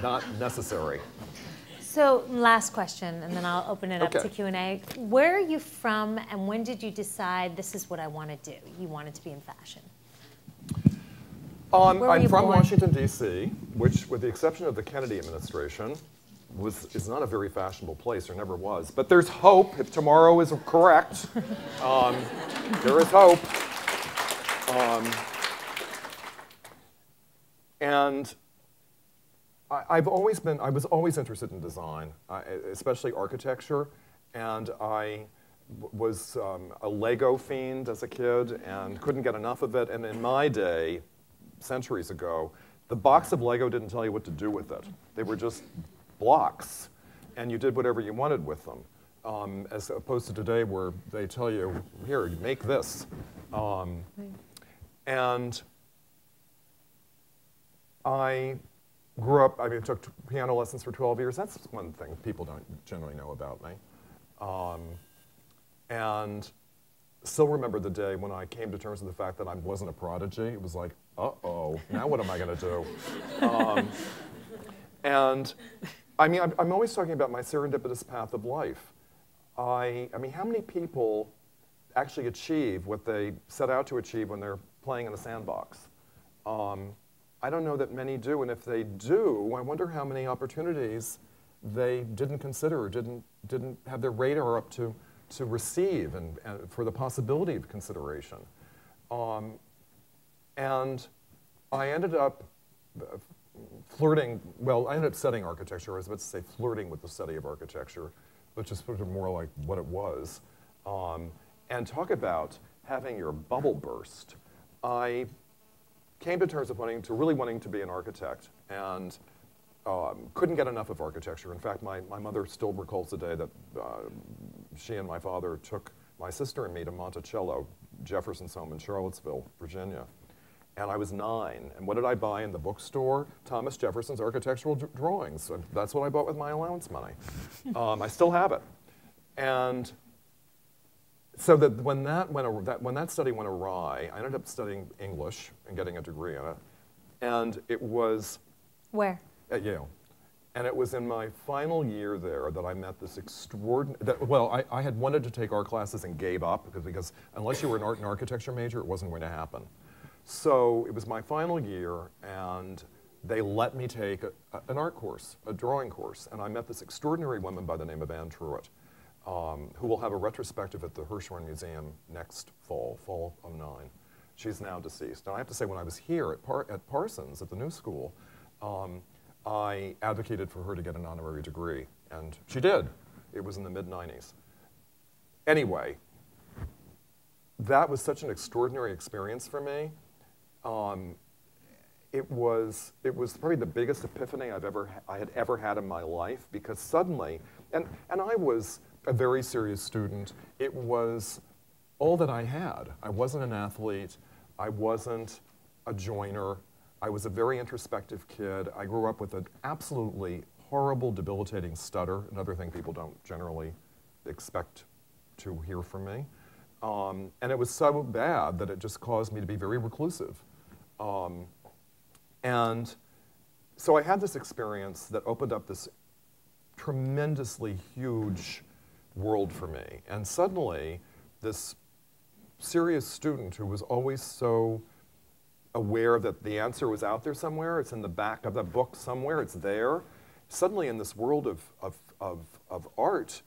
not necessary. So last question, and then I'll open it up to Q&A. Where are you from, and when did you decide this is what I want to do? You wanted to be in fashion. I'm from Washington, D.C., which, with the exception of the Kennedy administration, is not a very fashionable place, or never was. But there's hope, if tomorrow is correct. There is hope. And I was always interested in design, especially architecture. And I was a LEGO fiend as a kid and couldn't get enough of it. And in my day, centuries ago, the box of LEGO didn't tell you what to do with it. They were just blocks, and you did whatever you wanted with them, as opposed to today where they tell you, here, you make this. And I grew up, I mean, I took piano lessons for 12 years. That's one thing people don't generally know about me. And still remember the day when I came to terms with the fact that I wasn't a prodigy. It was like, uh-oh, now what am I going to do? And I mean, I'm always talking about my serendipitous path of life. I mean, how many people actually achieve what they set out to achieve when they're playing in a sandbox? I don't know that many do, and if they do, I wonder how many opportunities they didn't consider or didn't have their radar up to receive and for the possibility of consideration. And I ended up flirting, well, I ended up studying architecture. I was about to say flirting with the study of architecture, which is sort of more like what it was. And talk about having your bubble burst. I came to terms with really wanting to be an architect, and couldn't get enough of architecture. In fact, my mother still recalls the day that she and my father took my sister and me to Monticello, Jefferson's home in Charlottesville, Virginia. And I was 9, and what did I buy in the bookstore? Thomas Jefferson's architectural drawings. And that's what I bought with my allowance money. I still have it. And so that when that study went awry, I ended up studying English and getting a degree in it. And it was... Where? At Yale. And it was in my final year there that I met this extraordinary, I had wanted to take art classes and gave up because unless you were an art and architecture major, it wasn't going to happen. So it was my final year, and they let me take an art course, a drawing course, and I met this extraordinary woman by the name of Anne Truitt, who will have a retrospective at the Hirshhorn Museum next fall, fall of '09. She's now deceased. And I have to say, when I was here at Parsons, at the New School, I advocated for her to get an honorary degree, and she did. It was in the mid-90s. Anyway, that was such an extraordinary experience for me. It was probably the biggest epiphany I had ever had in my life, because suddenly, and I was a very serious student. It was all that I had. I wasn't an athlete. I wasn't a joiner. I was a very introspective kid. I grew up with an absolutely horrible, debilitating stutter, another thing people don't generally expect to hear from me. And it was so bad that it just caused me to be very reclusive. And so I had this experience that opened up this tremendously huge world for me. And suddenly, this serious student who was always so aware that the answer was out there somewhere, it's in the back of the book somewhere, it's there. Suddenly in this world of art,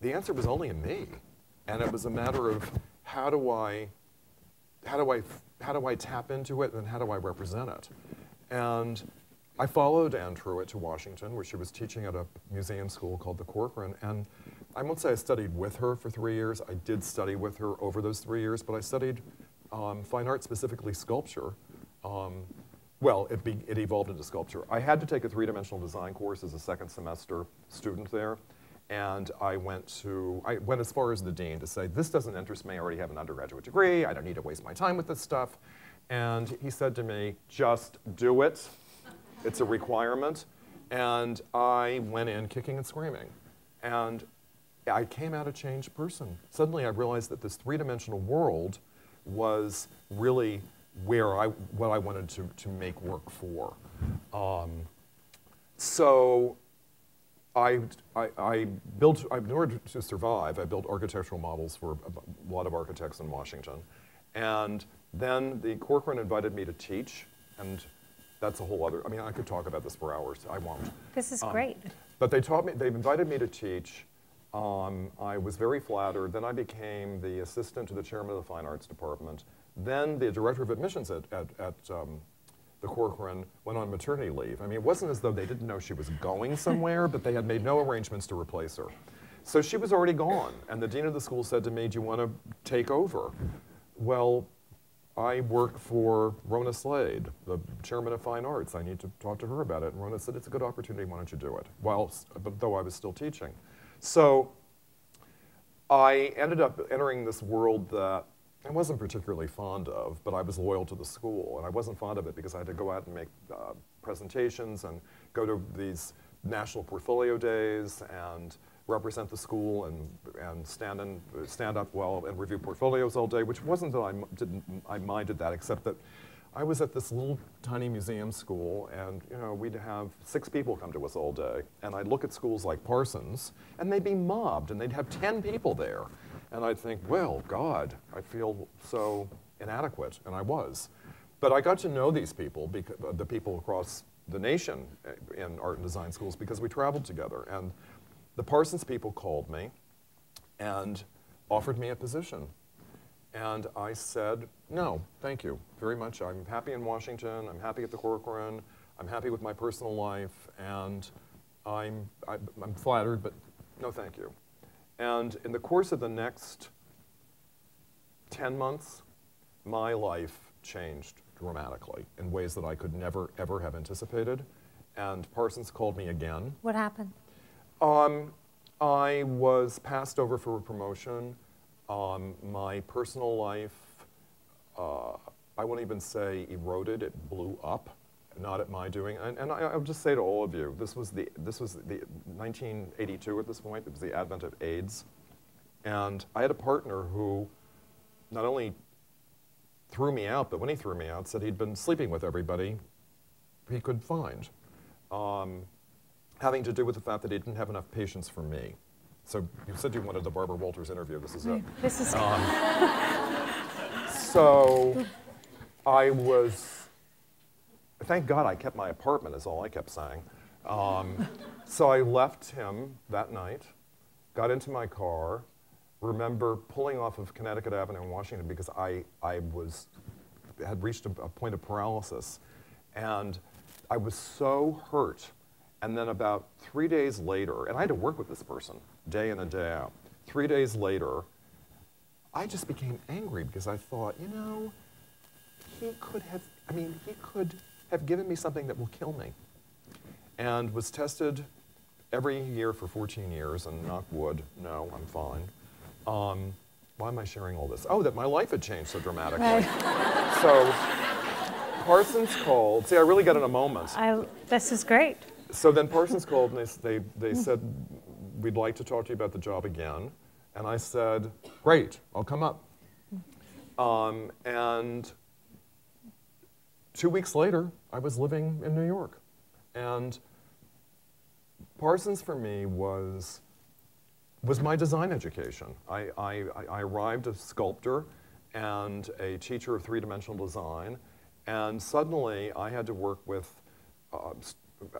the answer was only in me. And it was a matter of how do I tap into it, and how do I represent it? And I followed Anne Truitt to Washington, where she was teaching at a museum school called the Corcoran. And I won't say I studied with her for 3 years. I did study with her over those 3 years, but I studied fine art, specifically sculpture. It evolved into sculpture. I had to take a three-dimensional design course as a second semester student there, and I went as far as the dean to say, this doesn't interest me, I already have an undergraduate degree, I don't need to waste my time with this stuff. And he said to me, just do it, it's a requirement. And I went in kicking and screaming. And I came out a changed person. Suddenly I realized that this three-dimensional world was really what I wanted to make work for. In order to survive, I built architectural models for a lot of architects in Washington. And then the Corcoran invited me to teach, and that's a whole other, I mean, I could talk about this for hours, I won't. This is great. But they invited me to teach. I was very flattered. Then I became the assistant to the chairman of the fine arts department. Then the director of admissions at the Corcoran went on maternity leave. I mean, it wasn't as though they didn't know she was going somewhere, but they had made no arrangements to replace her. So she was already gone, and the dean of the school said to me, do you want to take over? Well, I work for Rona Slade, the chairman of fine arts. I need to talk to her about it. And Rona said, it's a good opportunity, why don't you do it? Though I was still teaching. So I ended up entering this world that I wasn't particularly fond of, but I was loyal to the school. And I wasn't fond of it because I had to go out and make presentations and go to these national portfolio days and represent the school and stand up well and review portfolios all day, which wasn't that I minded that, except that I was at this little tiny museum school, and you know, we'd have 6 people come to us all day. And I'd look at schools like Parsons, and they'd be mobbed, and they'd have 10 people there. And I'd think, well, God, I feel so inadequate, and I was. But I got to know these people, the people across the nation in art and design schools, because we traveled together. And the Parsons people called me and offered me a position. And I said, no, thank you very much. I'm happy in Washington. I'm happy at the Corcoran. I'm happy with my personal life. And I'm flattered, but no, thank you. And in the course of the next 10 months, my life changed dramatically in ways that I could never, ever have anticipated. And Parsons called me again. What happened? I was passed over for a promotion. My personal life, I won't even say eroded, it blew up, not at my doing. And I'll just say to all of you, this was the 1982 at this point, it was the advent of AIDS. And I had a partner who not only threw me out, but when he threw me out, said he'd been sleeping with everybody he could find, having to do with the fact that he didn't have enough patience for me. So you said you wanted the Barbara Walters interview. This is it. This is so I was, thank God I kept my apartment is all I kept saying. So I left him that night, got into my car, remember pulling off of Connecticut Avenue in Washington because I had reached a point of paralysis. And I was so hurt. And then about 3 days later, and I had to work with this person day in and day out. 3 days later, I just became angry because I thought, you know, he could have given me something that will kill me. And was tested every year for 14 years, and knock wood, no, I'm fine. Why am I sharing all this? Oh, that my life had changed so dramatically. Right. So Parsons called. See, I really got in a moment. This is great. So then Parsons called and they said, we'd like to talk to you about the job again. And I said, great, I'll come up. And 2 weeks later, I was living in New York. And Parsons for me was my design education. I arrived a sculptor and a teacher of three-dimensional design. And suddenly, I had to work with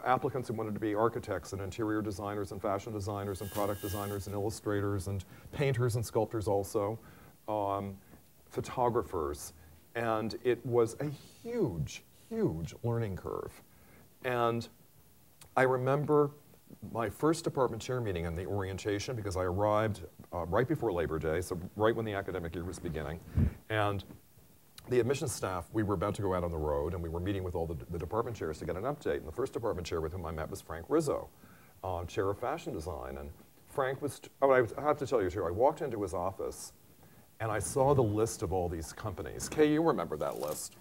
applicants who wanted to be architects and interior designers and fashion designers and product designers and illustrators and painters and sculptors also, photographers. And it was a huge, huge learning curve. And I remember my first department chair meeting and the orientation because I arrived right before Labor Day, so right when the academic year was beginning. And the admissions staff, we were about to go out on the road, and we were meeting with all the department chairs to get an update. And the first department chair with whom I met was Frank Rizzo, chair of fashion design. And Frank was, I have to tell you too, I walked into his office, and I saw the list of all these companies. Kay, you remember that list.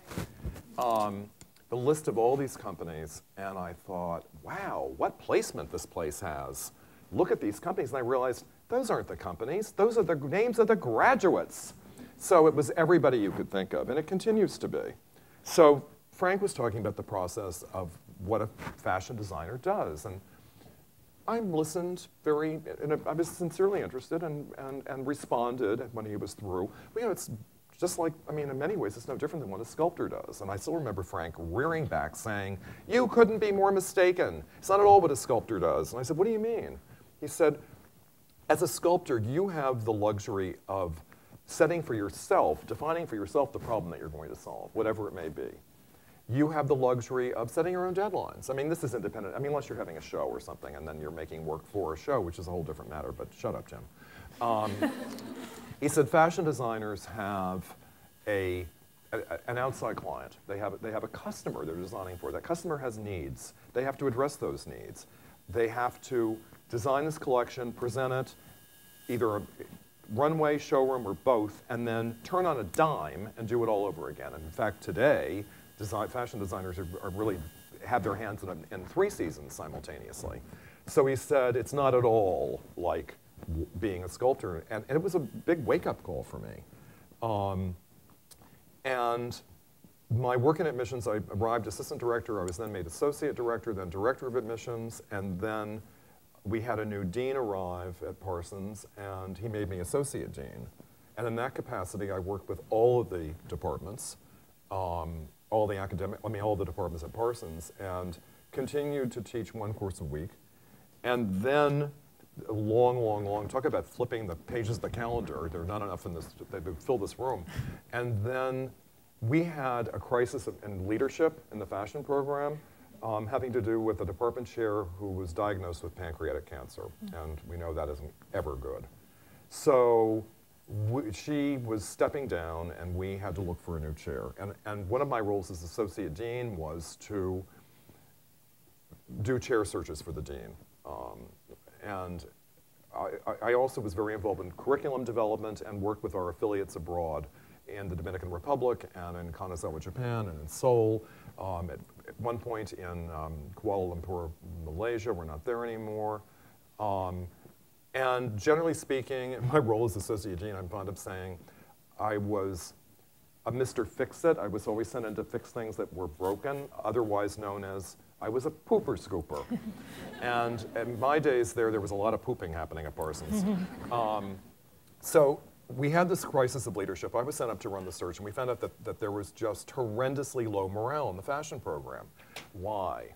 The list of all these companies, and I thought, wow, what placement this place has. Look at these companies, and I realized, those aren't the companies. Those are the names of the graduates. So it was everybody you could think of, and it continues to be. So Frank was talking about the process of what a fashion designer does, and I listened very, and I was sincerely interested and responded when he was through. You know, it's just like, I mean, in many ways, it's no different than what a sculptor does, and I still remember Frank rearing back saying, you couldn't be more mistaken. It's not at all what a sculptor does. And I said, what do you mean? He said, as a sculptor, you have the luxury of setting for yourself, defining for yourself the problem that you're going to solve, whatever it may be. You have the luxury of setting your own deadlines. I mean, this is independent. I mean, unless you're having a show or something, and then you're making work for a show, which is a whole different matter, but shut up, Jim. He said fashion designers have an outside client. They have a customer they're designing for. That customer has needs. They have to address those needs. They have to design this collection, present it, either runway, showroom, or both, and then turn on a dime and do it all over again. And in fact, today, fashion designers are really have their hands in three seasons simultaneously. So he said, it's not at all like being a sculptor. And it was a big wake-up call for me. And my work in admissions, I arrived assistant director. I was then made associate director, then director of admissions, and then we had a new dean arrive at Parsons, and he made me associate dean. And in that capacity, I worked with all of the departments, all the academic, I mean, all the departments at Parsons, and continued to teach one course a week. And then long, talk about flipping the pages of the calendar. There are not enough in this, they fill this room. And then we had a crisis in leadership in the fashion program, having to do with a department chair who was diagnosed with pancreatic cancer, and we know that isn't ever good. So she was stepping down, and we had to look for a new chair. And one of my roles as associate dean was to do chair searches for the dean. And I also was very involved in curriculum development and worked with our affiliates abroad in the Dominican Republic and in Kanazawa, Japan, and in Seoul. At one point in Kuala Lumpur, Malaysia. We're not there anymore. And generally speaking, in my role as associate dean, I'm fond of saying I was a Mr. Fix-It. I was always sent in to fix things that were broken, otherwise known as I was a pooper scooper. And in my days there, there was a lot of pooping happening at Parsons. So we had this crisis of leadership. I was sent up to run the search, and we found out that there was just horrendously low morale in the fashion program. Why?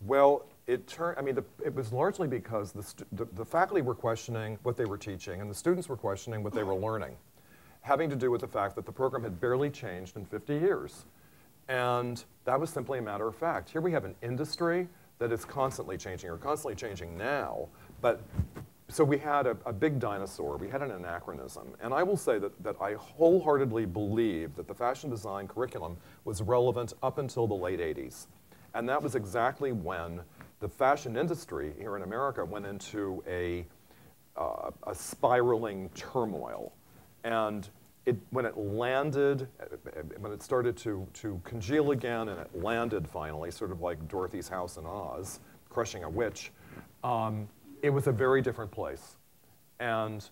Well, it turned, I mean, it was largely because the faculty were questioning what they were teaching, and the students were questioning what they were learning, having to do with the fact that the program had barely changed in 50 years. And that was simply a matter of fact. Here we have an industry that is constantly changing, or constantly changing now, but so we had a big dinosaur, we had an anachronism, and I will say that I wholeheartedly believe that the fashion design curriculum was relevant up until the late 80s. And that was exactly when the fashion industry here in America went into a spiraling turmoil. And when it landed, when it started to congeal again, and it landed finally, sort of like Dorothy's house in Oz, crushing a witch, it was a very different place. And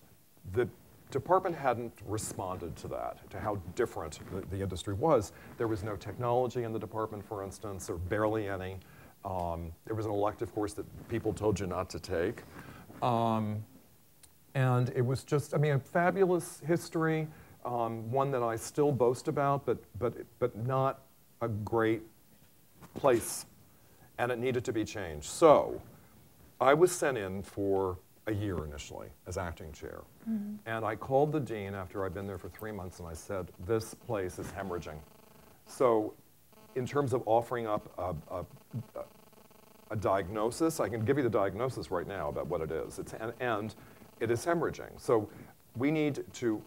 the department hadn't responded to that, to how different the industry was. There was no technology in the department, for instance, or barely any. There was an elective course that people told you not to take. And it was just, I mean, a fabulous history, one that I still boast about, but not a great place. And it needed to be changed. So I was sent in for a year initially as acting chair. And I called the dean after I'd been there for 3 months, and I said, this place is hemorrhaging. So in terms of offering up a diagnosis, I can give you the diagnosis right now about what it is. And it is hemorrhaging. So we need to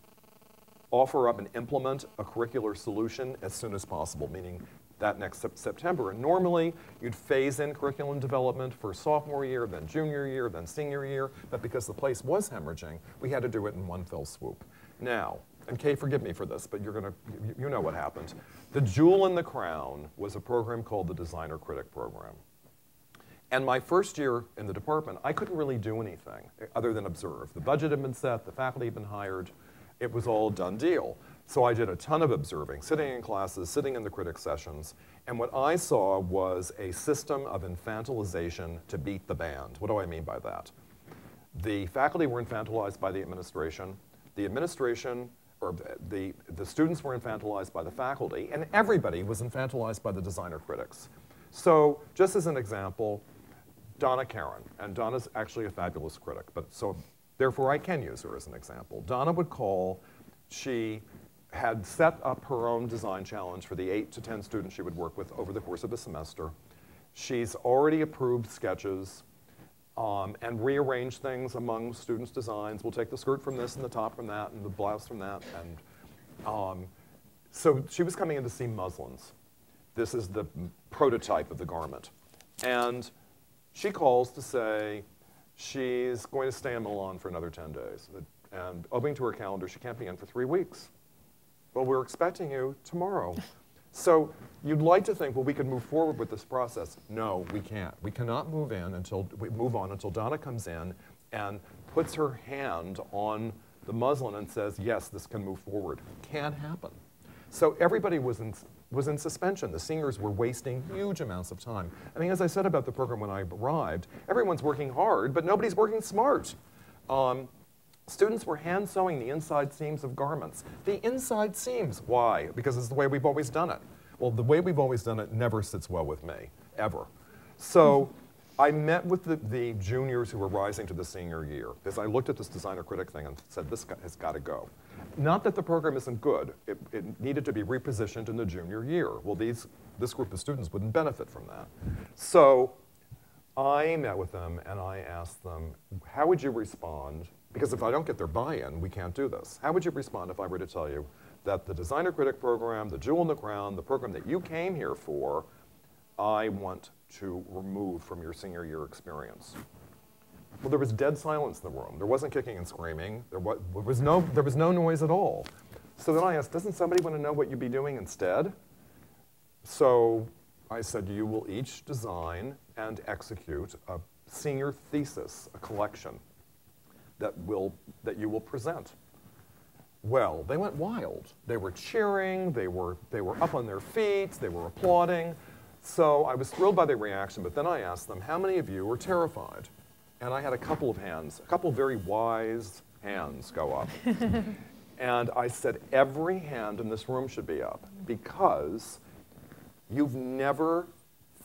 offer up and implement a curricular solution as soon as possible, meaning that next September. And normally, you'd phase in curriculum development for sophomore year, then junior year, then senior year. But because the place was hemorrhaging, we had to do it in one fell swoop. Now, and Kay, forgive me for this, but you know what happened. The jewel in the crown was a program called the Designer Critic Program. And my first year in the department, I couldn't really do anything other than observe. The budget had been set, the faculty had been hired. It was all a done deal. So I did a ton of observing, sitting in classes, sitting in the critic sessions, and what I saw was a system of infantilization to beat the band. What do I mean by that? The faculty were infantilized by the administration. The administration, or the students were infantilized by the faculty, and everybody was infantilized by the designer critics. So just as an example, Donna Karan, and Donna's actually a fabulous critic, but so therefore I can use her as an example. Donna would call, she had set up her own design challenge for the 8 to 10 students she would work with over the course of a semester. She's already approved sketches and rearranged things among students' designs. We'll take the skirt from this and the top from that and the blouse from that. And so she was coming in to see muslins. This is the prototype of the garment. And she calls to say she's going to stay in Milan for another 10 days. And owing to her calendar, she can't be in for 3 weeks. Well, we're expecting you tomorrow. So you'd like to think, well, we could move forward with this process. No, we can't. We cannot move in until we move on until Donna comes in and puts her hand on the muslin and says, yes, this can move forward. Can't happen. So everybody was in suspension. The singers were wasting huge amounts of time. I mean, as I said about the program when I arrived, everyone's working hard, but nobody's working smart. Students were hand sewing the inside seams of garments. The inside seams, why? Because it's the way we've always done it. Well, the way we've always done it never sits well with me, ever. So I met with the juniors who were rising to the senior year, because I looked at this designer critic thing and said, this has got to go. Not that the program isn't good. It needed to be repositioned in the junior year. Well, this group of students wouldn't benefit from that. So I met with them, and I asked them, how would you respond? Because if I don't get their buy-in, we can't do this. How would you respond if I were to tell you that the designer critic program, the jewel in the crown, the program that you came here for, I want to remove from your senior year experience? Well, there was dead silence in the room. There wasn't kicking and screaming. There was no noise at all. So then I asked, doesn't somebody want to know what you'd be doing instead? So I said, you will each design and execute a senior thesis, a collection that you will present. Well, they went wild. They were cheering. They were up on their feet. They were applauding. So I was thrilled by their reaction, but then I asked them, how many of you are terrified? And I had a couple of hands, a couple of very wise hands go up. And I said, every hand in this room should be up, because you've never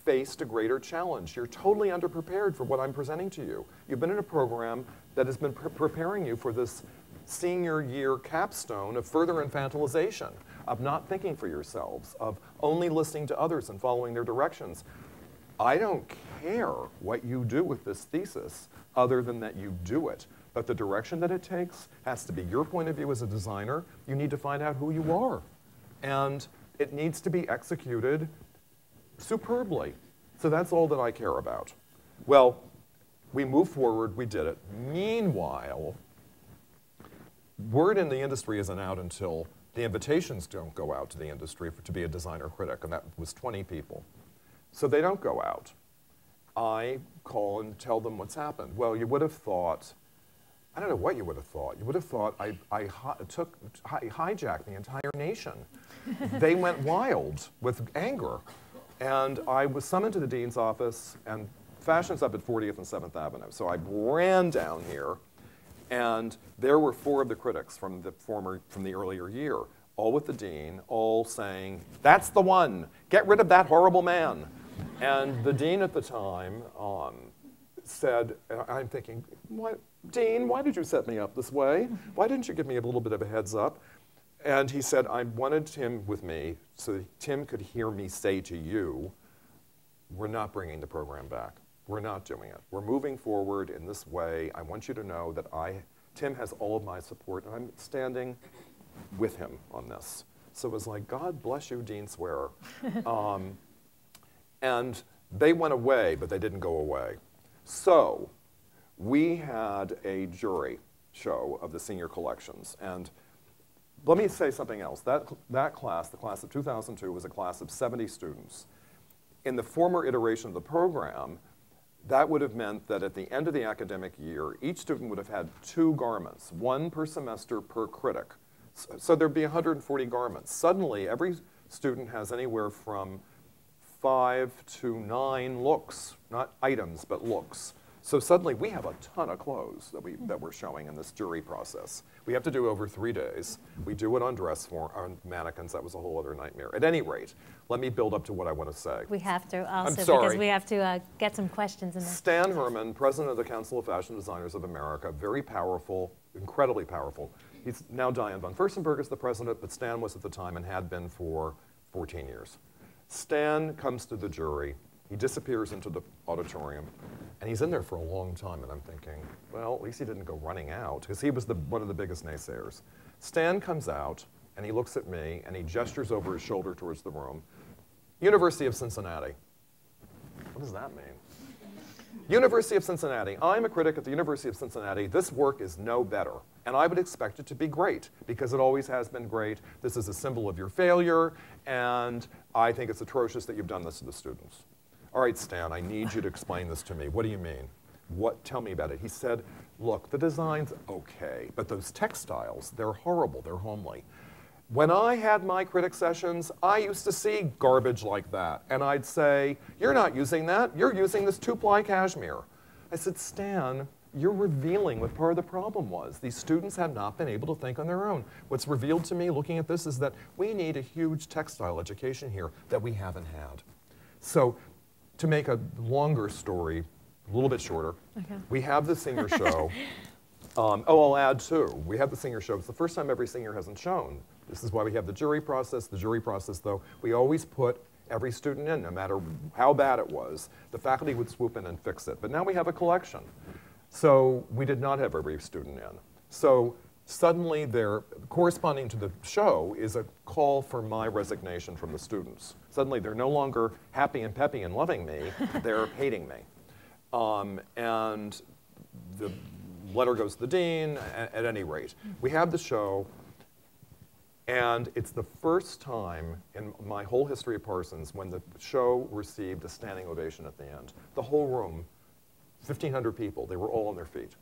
faced a greater challenge. You're totally underprepared for what I'm presenting to you. You've been in a program that has been preparing you for this senior year capstone of further infantilization, of not thinking for yourselves, of only listening to others and following their directions. I don't care what you do with this thesis other than that you do it. But the direction that it takes has to be your point of view as a designer. You need to find out who you are. And it needs to be executed superbly. So that's all that I care about. Well, we moved forward. We did it. Meanwhile, word in the industry isn't out until the invitations don't go out to the industry to be a designer critic, and that was 20 people. So they don't go out. I call and tell them what's happened. Well, you would have thought, I don't know what you would have thought. You would have thought I hijacked the entire nation. They went wild with anger. And I was summoned to the dean's office, and Fashion's up at 40th and 7th Avenue. So I ran down here, and there were four of the critics from the earlier year, all with the dean, all saying, that's the one. Get rid of that horrible man. And the dean at the time said, I'm thinking, what, dean, why did you set me up this way? Why didn't you give me a little bit of a heads up? And he said, I wanted Tim with me so that Tim could hear me say to you, we're not bringing the program back. We're not doing it. We're moving forward in this way. I want you to know that Tim has all of my support, and I'm standing with him on this. So it was like, God bless you, Dean Swearer. And they went away, but they didn't go away. So we had a jury show of the senior collections. And let me say something else. That class, the class of 2002, was a class of 70 students. In the former iteration of the program, that would have meant that at the end of the academic year, each student would have had 2 garments, one per semester per critic. So there'd be 140 garments. Suddenly, every student has anywhere from 5 to 9 looks, not items, but looks. So suddenly, we have a ton of clothes that we're showing in this jury process. We have to do over 3 days. We do it on on mannequins. That was a whole other nightmare. At any rate, let me build up to what I want to say. We have to also, because we have to get some questions in there. Stan Herman, president of the Council of Fashion Designers of America, very powerful, incredibly powerful. He's now Diane von Furstenberg is the president, but Stan was at the time and had been for 14 years. Stan comes to the jury. He disappears into the auditorium, and he's in there for a long time, and I'm thinking, well, at least he didn't go running out, because he was one of the biggest naysayers. Stan comes out, and he looks at me, and he gestures over his shoulder towards the room, University of Cincinnati. What does that mean? University of Cincinnati. I'm a critic at the University of Cincinnati. This work is no better. And I would expect it to be great, because it always has been great. This is a symbol of your failure, and I think it's atrocious that you've done this to the students. All right, Stan, I need you to explain this to me. What do you mean? Tell me about it. He said, look, the design's okay, but those textiles, they're horrible, they're homely. When I had my critic sessions, I used to see garbage like that. And I'd say, you're not using that, you're using this two-ply cashmere. I said, Stan, you're revealing what part of the problem was. These students have not been able to think on their own. What's revealed to me looking at this is that we need a huge textile education here that we haven't had. So to make a longer story a little bit shorter, okay, we have the singer show. I'll add too, we have the singer show. It's the first time every singer hasn't shown. This is why we have the jury process. The jury process, though, we always put every student in, no matter how bad it was. The faculty would swoop in and fix it. But now we have a collection. So we did not have every student in. So suddenly, they're corresponding to the show is a call for my resignation from the students. Suddenly, they're no longer happy and peppy and loving me. They're hating me. And the letter goes to the dean, at any rate. We have the show. And it's the first time in my whole history of Parsons when the show received a standing ovation at the end. The whole room, 1,500 people, they were all on their feet.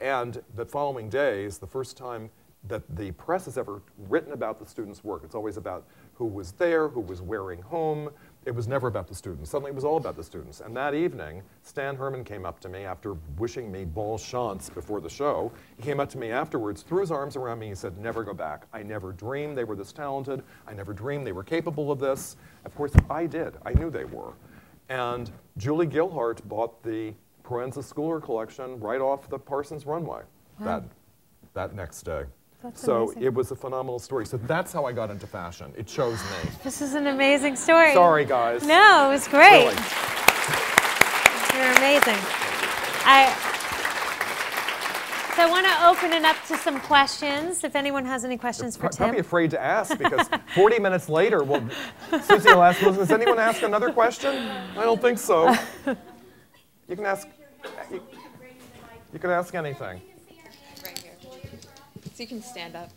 And the following day is the first time that the press has ever written about the students' work. It's always about who was there, who was wearing whom. It was never about the students. Suddenly it was all about the students. And that evening, Stan Herman came up to me after wishing me bon chance before the show. He came up to me afterwards, threw his arms around me, he said, never go back. I never dreamed they were this talented. I never dreamed they were capable of this. Of course, I did. I knew they were. And Julie Gilhart bought the Proenza Schooler collection right off the Parsons runway that next day. That's so amazing. It was a phenomenal story. So that's how I got into fashion. It chose me. This is an amazing story. Sorry, guys. No, it was great. Really. You're amazing. So I want to open it up to some questions, if anyone has any questions for Tim. I'm probably afraid to ask, because 40 minutes later, Susie will ask, does anyone ask another question? I don't think so. You can ask, you can ask anything. So you can stand up.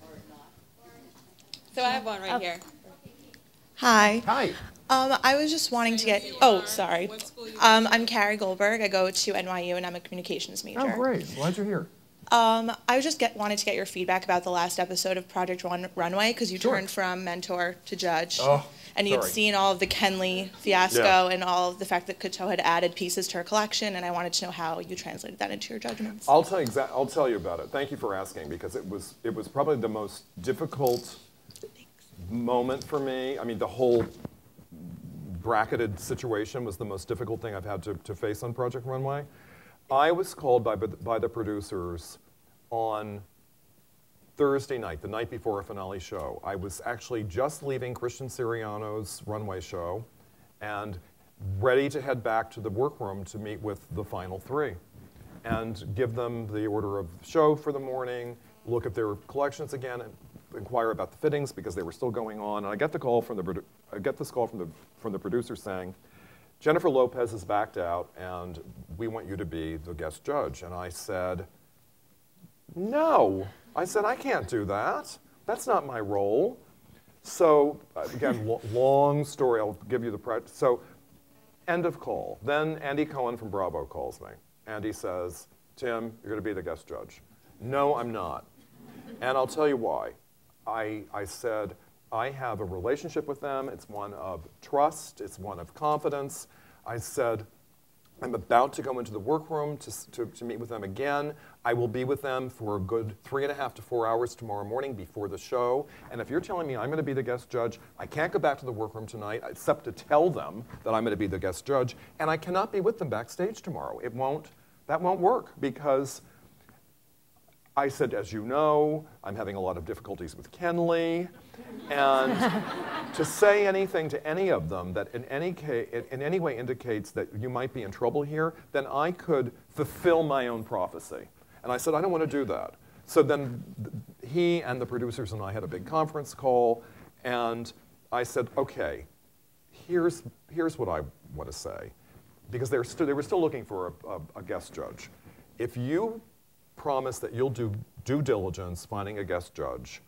So I have one right here. Hi. Hi. I was just wanting to get, oh, sorry. I'm Carrie Goldberg. I go to NYU, and I'm a communications major. Oh, great. Glad you're here. I just wanted to get your feedback about the last episode of Project Runway, because you turned from mentor to judge. Oh, and you'd seen all of the Kenley fiasco and all of the fact that Couture had added pieces to her collection, and I wanted to know how you translated that into your judgments. I'll tell you about it. Thank you for asking, because it was probably the most difficult moment for me. I mean, the whole bracketed situation was the most difficult thing I've had to face on Project Runway. I was called by the producers on Thursday night, the night before a finale show. I was actually just leaving Christian Siriano's runway show and ready to head back to the workroom to meet with the final three and give them the order of the show for the morning, look at their collections again, and inquire about the fittings because they were still going on. And I got the call from the I get this call from the producer saying, Jennifer Lopez has backed out, and we want you to be the guest judge. And I said, no. I said, I can't do that. That's not my role. So again, long story. I'll give you the so end of call. Then Andy Cohen from Bravo calls me. Andy says, Tim, you're going to be the guest judge. No, I'm not. And I'll tell you why. I said, I have a relationship with them. It's one of trust. It's one of confidence. I said, I'm about to go into the workroom to meet with them again. I will be with them for a good 3.5 to 4 hours tomorrow morning before the show. And if you're telling me I'm going to be the guest judge, I can't go back to the workroom tonight except to tell them that I'm going to be the guest judge. And I cannot be with them backstage tomorrow. That won't work, because I said, as you know, I'm having a lot of difficulties with Kenley. And to say anything to any of them that in any way indicates that you might be in trouble here, then I could fulfill my own prophecy. And I said, I don't want to do that. So then he and the producers and I had a big conference call. And I said, OK, here's what I want to say. because they were still looking for a guest judge. If you promise that you'll do due diligence finding a guest judge,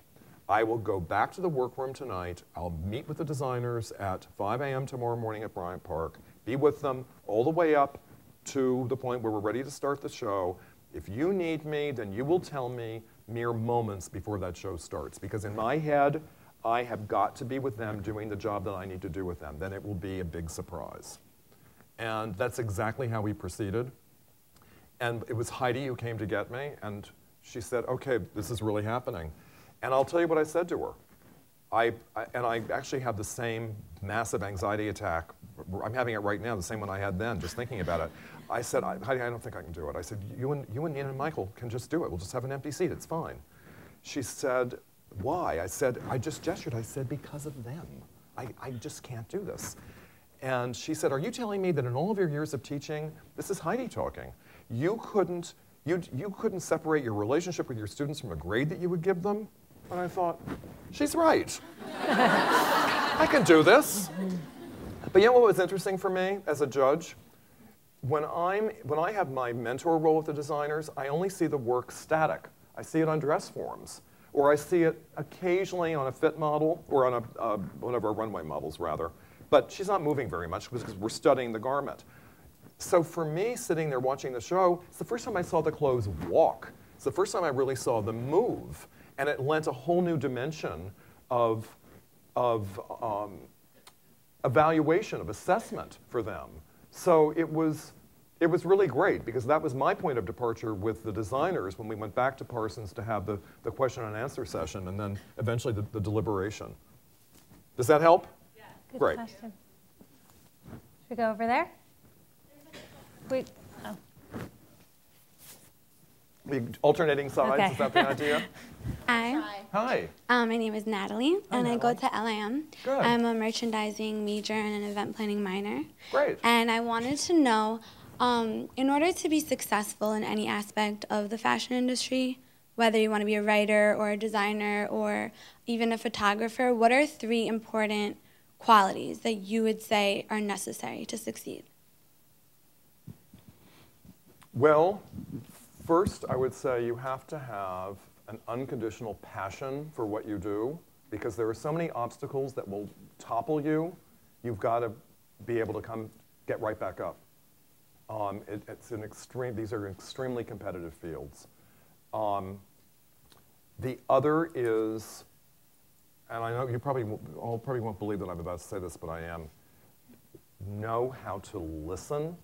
I will go back to the workroom tonight. I'll meet with the designers at 5 a.m. tomorrow morning at Bryant Park, be with them all the way up to the point where we're ready to start the show. If you need me, then you will tell me mere moments before that show starts, because in my head, I have got to be with them doing the job that I need to do with them. Then it will be a big surprise. And that's exactly how we proceeded. And it was Heidi who came to get me, and she said, okay, this is really happening. And I'll tell you what I said to her. I actually have the same massive anxiety attack. I'm having it right now, the same one I had then, just thinking about it. I said, Heidi, I don't think I can do it. I said, you and Nina and Michael can just do it. We'll just have an empty seat. It's fine. She said, why? I said, I just gestured. I said, because of them. I just can't do this. And she said, are you telling me that in all of your years of teaching, this is Heidi talking, you couldn't separate your relationship with your students from a grade that you would give them? And I thought, she's right. I can do this. But you know what was interesting for me as a judge? When I have my mentor role with the designers, I only see the work static. I see it on dress forms, or I see it occasionally on a fit model, or on a, one of our runway models, rather. But she's not moving very much because we're studying the garment. So for me, sitting there watching the show, it's the first time I saw the clothes walk. It's the first time I really saw them move. And it lent a whole new dimension of evaluation, of assessment for them. So it was really great, because that was my point of departure with the designers when we went back to Parsons to have the question and answer session, and then eventually the deliberation. Does that help? Yeah. Good great. Question. Should we go over there? We, oh. The alternating sides, okay. Is that the idea? Hi. My name is Natalie, and Natalie. I go to LAM. Good. I'm a merchandising major and an event planning minor. Great. And I wanted to know, in order to be successful in any aspect of the fashion industry, whether you want to be a writer or a designer or even a photographer, what are three important qualities that you would say are necessary to succeed? Well, first, I would say you have to have an unconditional passion for what you do, because there are so many obstacles that will topple you. You've got to be able to get right back up. These are extremely competitive fields. The other is, and I know you all probably won't believe that I'm about to say this, but I am, know how to listen.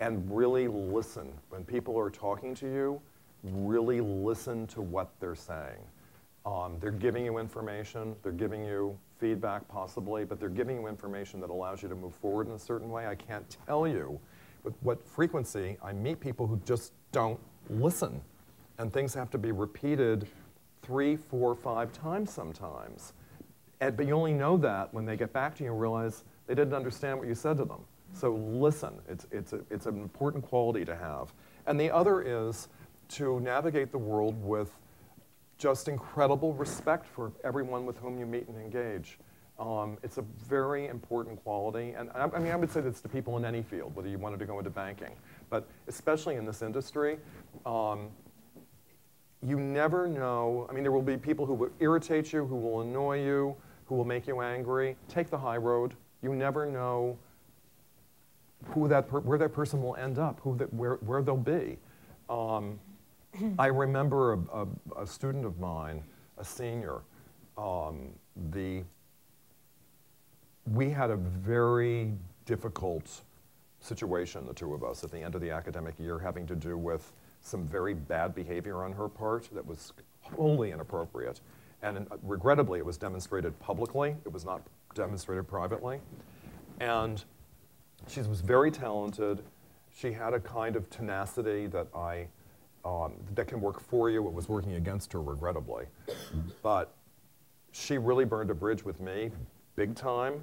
And really listen. When people are talking to you, really listen to what they're saying. They're giving you information, they're giving you feedback possibly, but they're giving you information that allows you to move forward in a certain way. I can't tell you with what frequency I meet people who just don't listen. And things have to be repeated 3, 4, 5 times sometimes. But you only know that when they get back to you and realize they didn't understand what you said to them. So listen, it's an important quality to have. And the other is to navigate the world with just incredible respect for everyone with whom you meet and engage. It's a very important quality. And I mean, I would say that's to people in any field, whether you wanted to go into banking. But especially in this industry, you never know. I mean, there will be people who will irritate you, who will annoy you, who will make you angry. Take the high road. You never know where that person will end up, where they'll be. I remember a student of mine, a senior, we had a very difficult situation, the two of us, at the end of the academic year, having to do with some very bad behavior on her part that was wholly inappropriate. And regrettably, it was demonstrated publicly. It was not demonstrated privately. And she was very talented. She had a kind of tenacity that can work for you. It was working against her, regrettably. But she really burned a bridge with me, big time.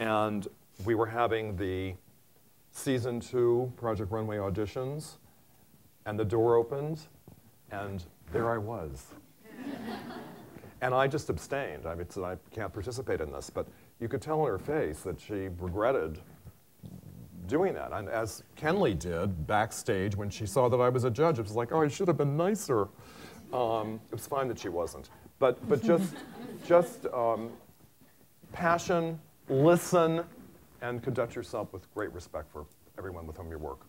And we were having the season 2 Project Runway auditions, and the door opened, and there I was. And I just abstained. I mean, I can't participate in this. But you could tell on her face that she regretted doing that. And as Kenley did backstage when she saw that I was a judge, it was like, oh, I should have been nicer. It was fine that she wasn't. But just passion, listen, and conduct yourself with great respect for everyone with whom you work.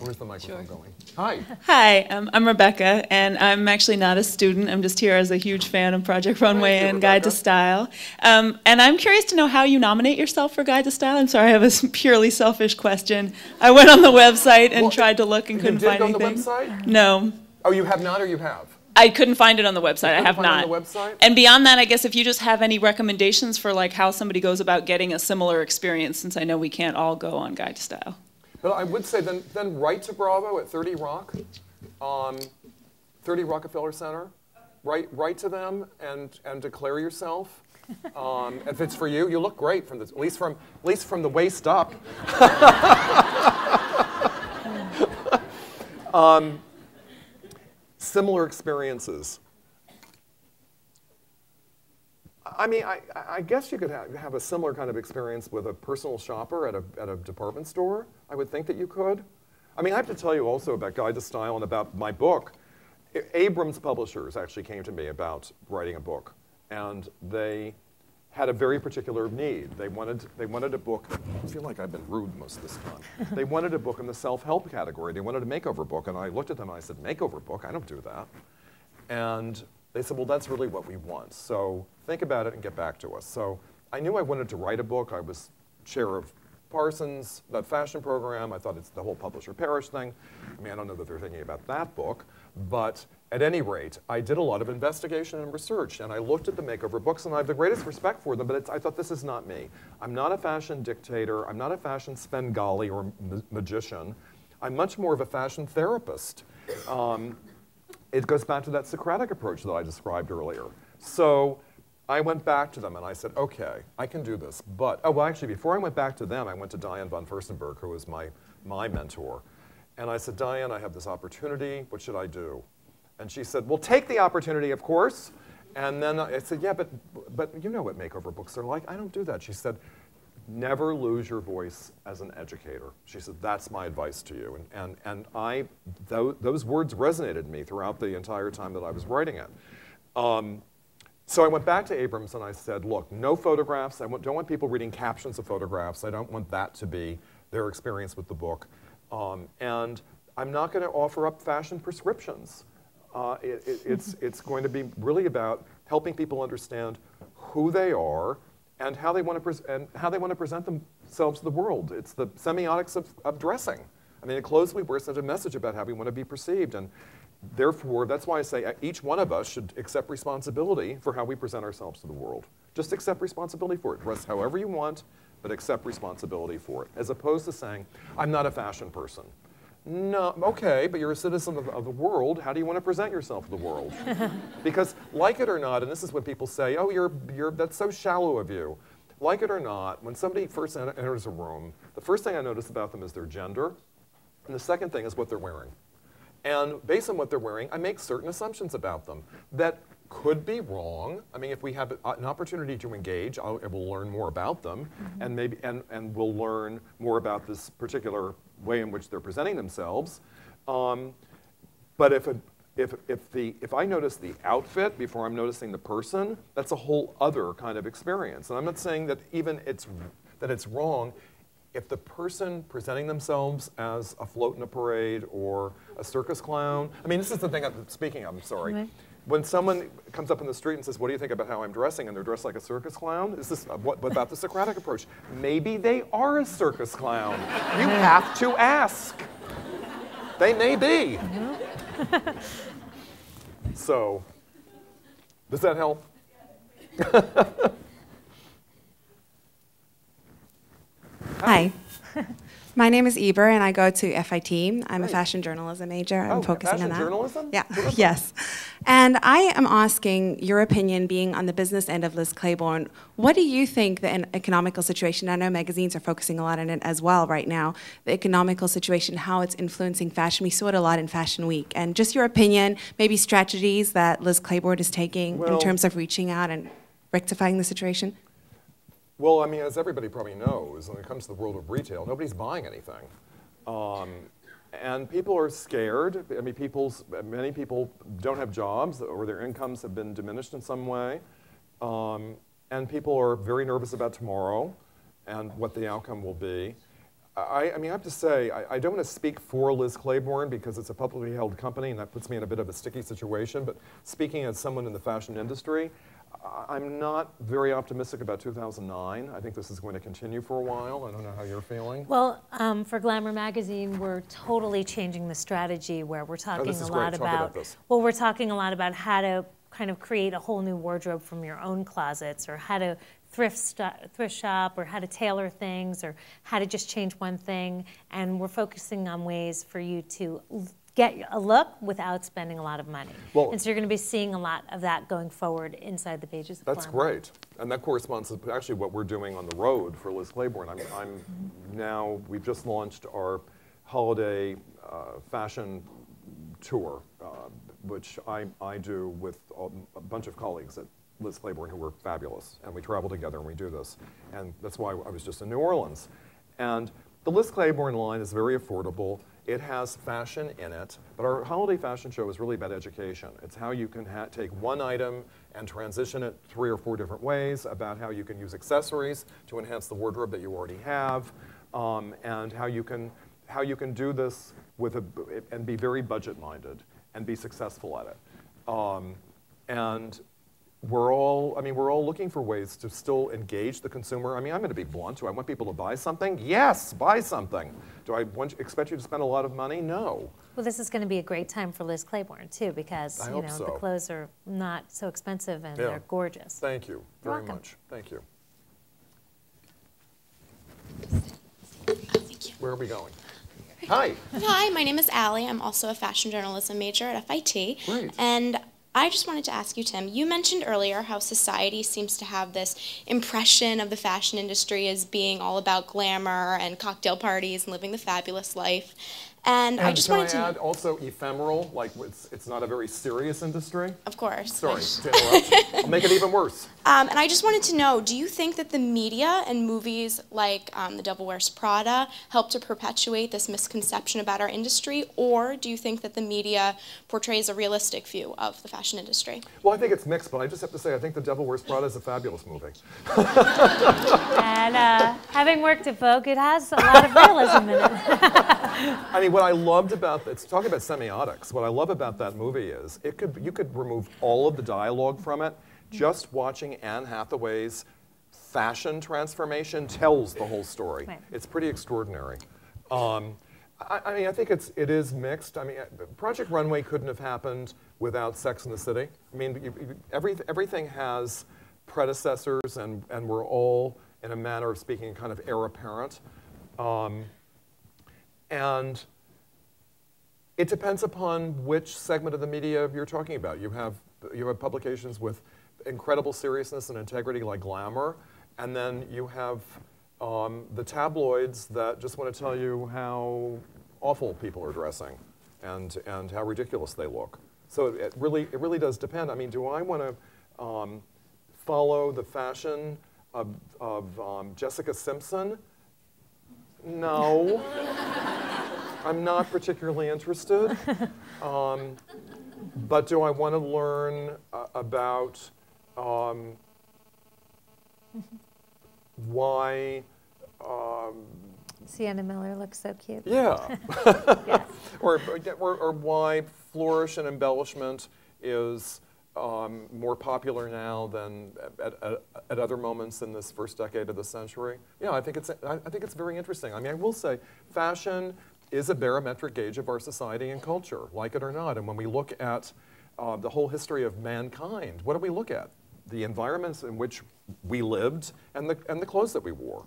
Where's the microphone going? Hi. Hi, I'm Rebecca, and I'm actually not a student. I'm just here as a huge fan of Project Runway and Guide to Style. And I'm curious to know how you nominate yourself for Guide to Style. I'm sorry, I have a purely selfish question. I went on the website and tried to look and couldn't find anything. You did go on the website? No. Oh, you have not, or you have? I couldn't find it on the website. I have not. And beyond that, I guess if you just have any recommendations for like how somebody goes about getting a similar experience, since I know we can't all go on Guide to Style. But I would say then write to Bravo at 30 Rock, 30 Rockefeller Center. Write to them and declare yourself. If it's for you, you look great from the, at least from the waist up. Similar experiences. I mean, I guess you could have a similar kind of experience with a personal shopper at a department store. I would think that you could. I mean, I have to tell you also about Guide to Style and about my book. Abrams Publishers actually came to me about writing a book, and they had a very particular need. They wanted a book. I feel like I've been rude most of this time. They wanted a book in the self-help category. They wanted a makeover book, and I looked at them and I said, makeover book? I don't do that. And they said, well, that's really what we want. So think about it and get back to us. So I knew I wanted to write a book. I was chair of Parsons, that fashion program. I thought it's the whole publisher parish thing. I mean, I don't know that they're thinking about that book, but at any rate, I did a lot of investigation and research, and I looked at the makeover books, and I have the greatest respect for them, but I thought, this is not me. I'm not a fashion dictator. I'm not a fashion Svengali or magician. I'm much more of a fashion therapist. It goes back to that Socratic approach that I described earlier. So I went back to them, and I said, okay, I can do this, but, oh, well, actually, before I went back to them, I went to Diane von Furstenberg, who was my mentor, and I said, Diane, I have this opportunity. What should I do? And she said, well, take the opportunity, of course. And then I said, yeah, but you know what makeover books are like. I don't do that. She said, never lose your voice as an educator. She said, that's my advice to you. And I, those words resonated in me throughout the entire time that I was writing it. So I went back to Abrams and I said, look, no photographs. I don't want people reading captions of photographs. I don't want that to be their experience with the book. And I'm not going to offer up fashion prescriptions. It's going to be really about helping people understand who they are and how they want to present themselves to the world. It's the semiotics of dressing. I mean, the clothes we wear send a message about how we want to be perceived, and therefore that's why I say each one of us should accept responsibility for how we present ourselves to the world. Just accept responsibility for it. Dress however you want, but accept responsibility for it, as opposed to saying, I'm not a fashion person. No, okay, but you're a citizen of the world. How do you want to present yourself to the world? Because like it or not, and this is what people say, oh, that's so shallow of you. Like it or not, when somebody first enters a room, the first thing I notice about them is their gender, and the second thing is what they're wearing. And based on what they're wearing, I make certain assumptions about them that could be wrong. I mean, if we have an opportunity to engage, we'll learn more about them, and maybe and we'll learn more about this particular way in which they're presenting themselves. But if I notice the outfit before I'm noticing the person, that's a whole other kind of experience. And I'm not saying that even it's wrong if the person presenting themselves as a float in a parade or a circus clown. I mean, this is the thing I'm speaking of. I'm sorry. Okay. When someone comes up in the street and says, what do you think about how I'm dressing? And they're dressed like a circus clown? Is this what about the Socratic approach? Maybe they are a circus clown. You have to ask. They may be. So, does that help? Hi. My name is Eber, and I go to FIT. I'm a fashion journalism major. I'm focusing on that. Fashion journalism? Yeah, yes. And I am asking your opinion, being on the business end of Liz Claiborne, what do you think the economical situation, I know magazines are focusing a lot on it as well right now, the economical situation, how it's influencing fashion. We saw it a lot in Fashion Week. And just your opinion, maybe strategies that Liz Claiborne is taking in terms of reaching out and rectifying the situation. Well, I mean, as everybody probably knows, when it comes to the world of retail, nobody's buying anything. And people are scared. I mean, many people don't have jobs, or their incomes have been diminished in some way. And people are very nervous about tomorrow and what the outcome will be. I mean, I have to say, I don't want to speak for Liz Claiborne because it's a publicly held company, and that puts me in a bit of a sticky situation. But speaking as someone in the fashion industry, I'm not very optimistic about 2009. I think this is going to continue for a while. I don't know how you're feeling. Well, for Glamour magazine, we're totally changing the strategy where we're talking a lot about this. Well, we're talking a lot about how to kind of create a whole new wardrobe from your own closets, or how to thrift shop, or how to tailor things, or how to just change one thing. And we're focusing on ways for you to get a look without spending a lot of money. Well, and so you're going to be seeing a lot of that going forward inside the pages of Glamour. That's great. And that corresponds to actually what we're doing on the road for Liz Claiborne. I'm now, we've just launched our holiday fashion tour, which I do with a bunch of colleagues at Liz Claiborne who were fabulous. And we travel together and we do this. And that's why I was just in New Orleans. And the Liz Claiborne line is very affordable. It has fashion in it, but our holiday fashion show is really about education. It's how you can take one item and transition it 3 or 4 different ways, about how you can use accessories to enhance the wardrobe that you already have, and how you can do this with and be very budget-minded and be successful at it. And we're all looking for ways to still engage the consumer. I mean, I'm going to be blunt. Do I want people to buy something? Yes, buy something. Do I expect you to spend a lot of money? No. Well, this is going to be a great time for Liz Claiborne, too, because you know the clothes are not so expensive and they're gorgeous. Thank you very much. Thank you. Thank you. Where are we going? Hi. Hi, my name is Allie. I'm also a fashion journalism major at FIT. Great. And I just wanted to ask you, Tim, you mentioned earlier how society seems to have this impression of the fashion industry as being all about glamour and cocktail parties and living the fabulous life. And I just wanted to add also ephemeral, like it's not a very serious industry. Of course. Sorry to interrupt. I'll make it even worse. And I just wanted to know, do you think that the media and movies like The Devil Wears Prada help to perpetuate this misconception about our industry, or do you think that the media portrays a realistic view of the fashion industry? Well, I think it's mixed, but I just have to say I think The Devil Wears Prada is a fabulous movie. And having worked at Vogue, it has a lot of realism in it. I mean, what I loved about it's talking about semiotics. What I love about that movie is you could remove all of the dialogue from it. Just watching Anne Hathaway's fashion transformation tells the whole story. Right. It's pretty extraordinary. I mean, I think it is mixed. I mean, Project Runway couldn't have happened without Sex and the City. I mean, everything has predecessors, and we're all, in a manner of speaking, kind of heir apparent. And it depends upon which segment of the media you're talking about. You have publications with incredible seriousness and integrity like Glamour, and then you have the tabloids that just want to tell you how awful people are dressing and how ridiculous they look. So it really does depend. I mean, do I want to follow the fashion of Jessica Simpson? No. I'm not particularly interested, but do I want to learn about why Sienna Miller looks so cute? Yeah, yes. or why flourish and embellishment is more popular now than at other moments in this first decade of the century? Yeah, I think it's very interesting. I mean, I will say, fashion is a barometric gauge of our society and culture, like it or not. And when we look at the whole history of mankind, what do we look at? The environments in which we lived and the clothes that we wore.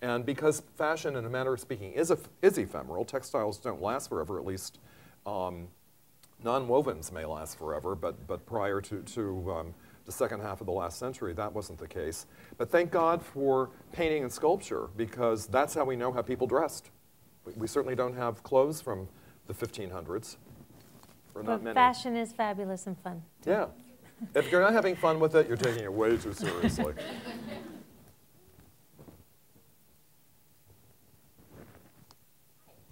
And because fashion, in a manner of speaking, is ephemeral, textiles don't last forever, at least non-wovens may last forever, but prior to the second half of the last century, that wasn't the case. But thank God for painting and sculpture, because that's how we know how people dressed. We certainly don't have clothes from the 1500s. But fashion is fabulous and fun. Yeah. If you're not having fun with it, you're taking it way too seriously.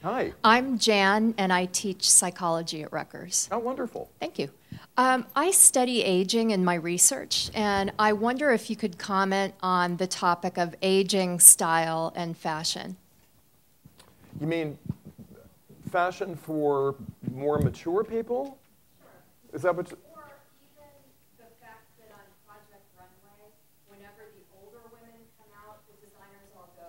Hi. I'm Jan, and I teach psychology at Rutgers. Oh, wonderful. Thank you. I study aging in my research, and I wonder if you could comment on the topic of aging, style, and fashion. You mean fashion for more mature people? Sure. Is that what? Or even the fact that on Project Runway, whenever the older women come out, the designers all go,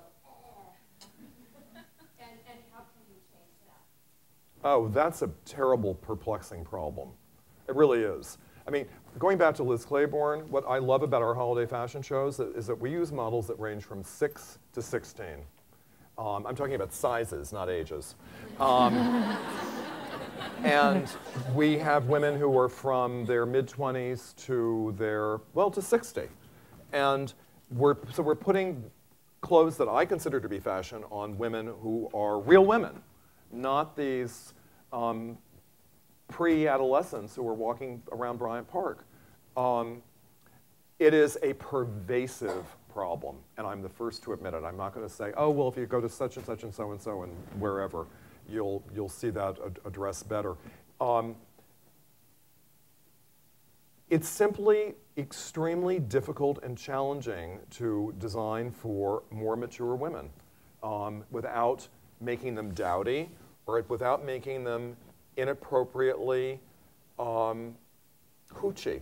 eh. and how can you change that? Oh, that's a terrible, perplexing problem. It really is. I mean, going back to Liz Claiborne, what I love about our holiday fashion shows is that we use models that range from 6 to 16. I'm talking about sizes, not ages. And we have women who are from their mid-20s to their, well, to 60. And so we're putting clothes that I consider to be fashion on women who are real women, not these pre-adolescents who are walking around Bryant Park. It is a pervasive problem, and I'm the first to admit it. I'm not going to say, oh, well, if you go to such and such and so and wherever, you'll see that addressed better. It's simply extremely difficult and challenging to design for more mature women without making them dowdy or without making them inappropriately hoochie.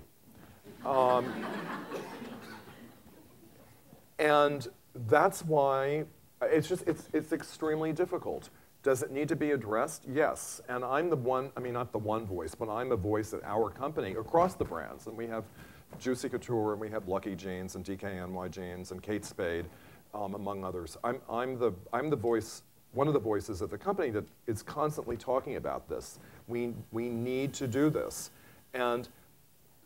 And that's why it's just, it's extremely difficult. Does it need to be addressed? Yes. And I'm the one, I mean, not the one voice, but I'm a voice at our company across the brands. And we have Juicy Couture, and we have Lucky Jeans, and DKNY Jeans, and Kate Spade, among others. I'm the voice, one of the voices of the company that is constantly talking about this. We need to do this. And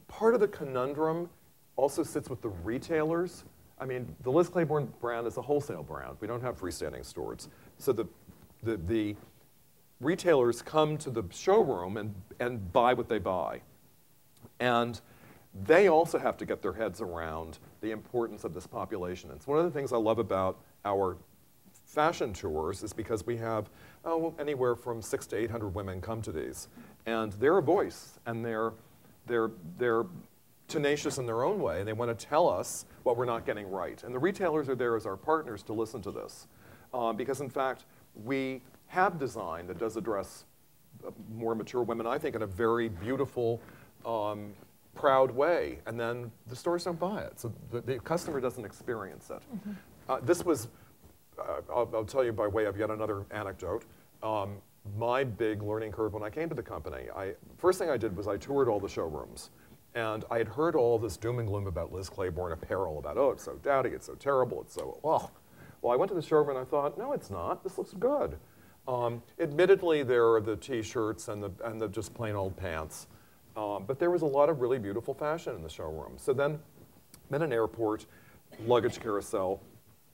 part of the conundrum also sits with the retailers. I mean, the Liz Claiborne brand is a wholesale brand. We don't have freestanding stores. So the retailers come to the showroom and buy what they buy. And they also have to get their heads around the importance of this population. It's one of the things I love about our fashion tours is because we have anywhere from 600 to 800 women come to these. And they're a voice, and they're tenacious in their own way. They want to tell us what we're not getting right. And the retailers are there as our partners to listen to this. Because in fact, we have design that does address more mature women, I think, in a very beautiful, proud way. And then the stores don't buy it. So the customer doesn't experience it. Mm-hmm. This was, I'll tell you by way of yet another anecdote, my big learning curve when I came to the company. First thing I did was I toured all the showrooms. And I had heard all this doom and gloom about Liz Claiborne apparel, about, oh, it's so dowdy, it's so terrible, it's so, oh. Well, I went to the showroom and I thought, no, it's not. This looks good. Admittedly, there are the T-shirts and the just plain old pants. But there was a lot of really beautiful fashion in the showroom. So then I'm at an airport, luggage carousel.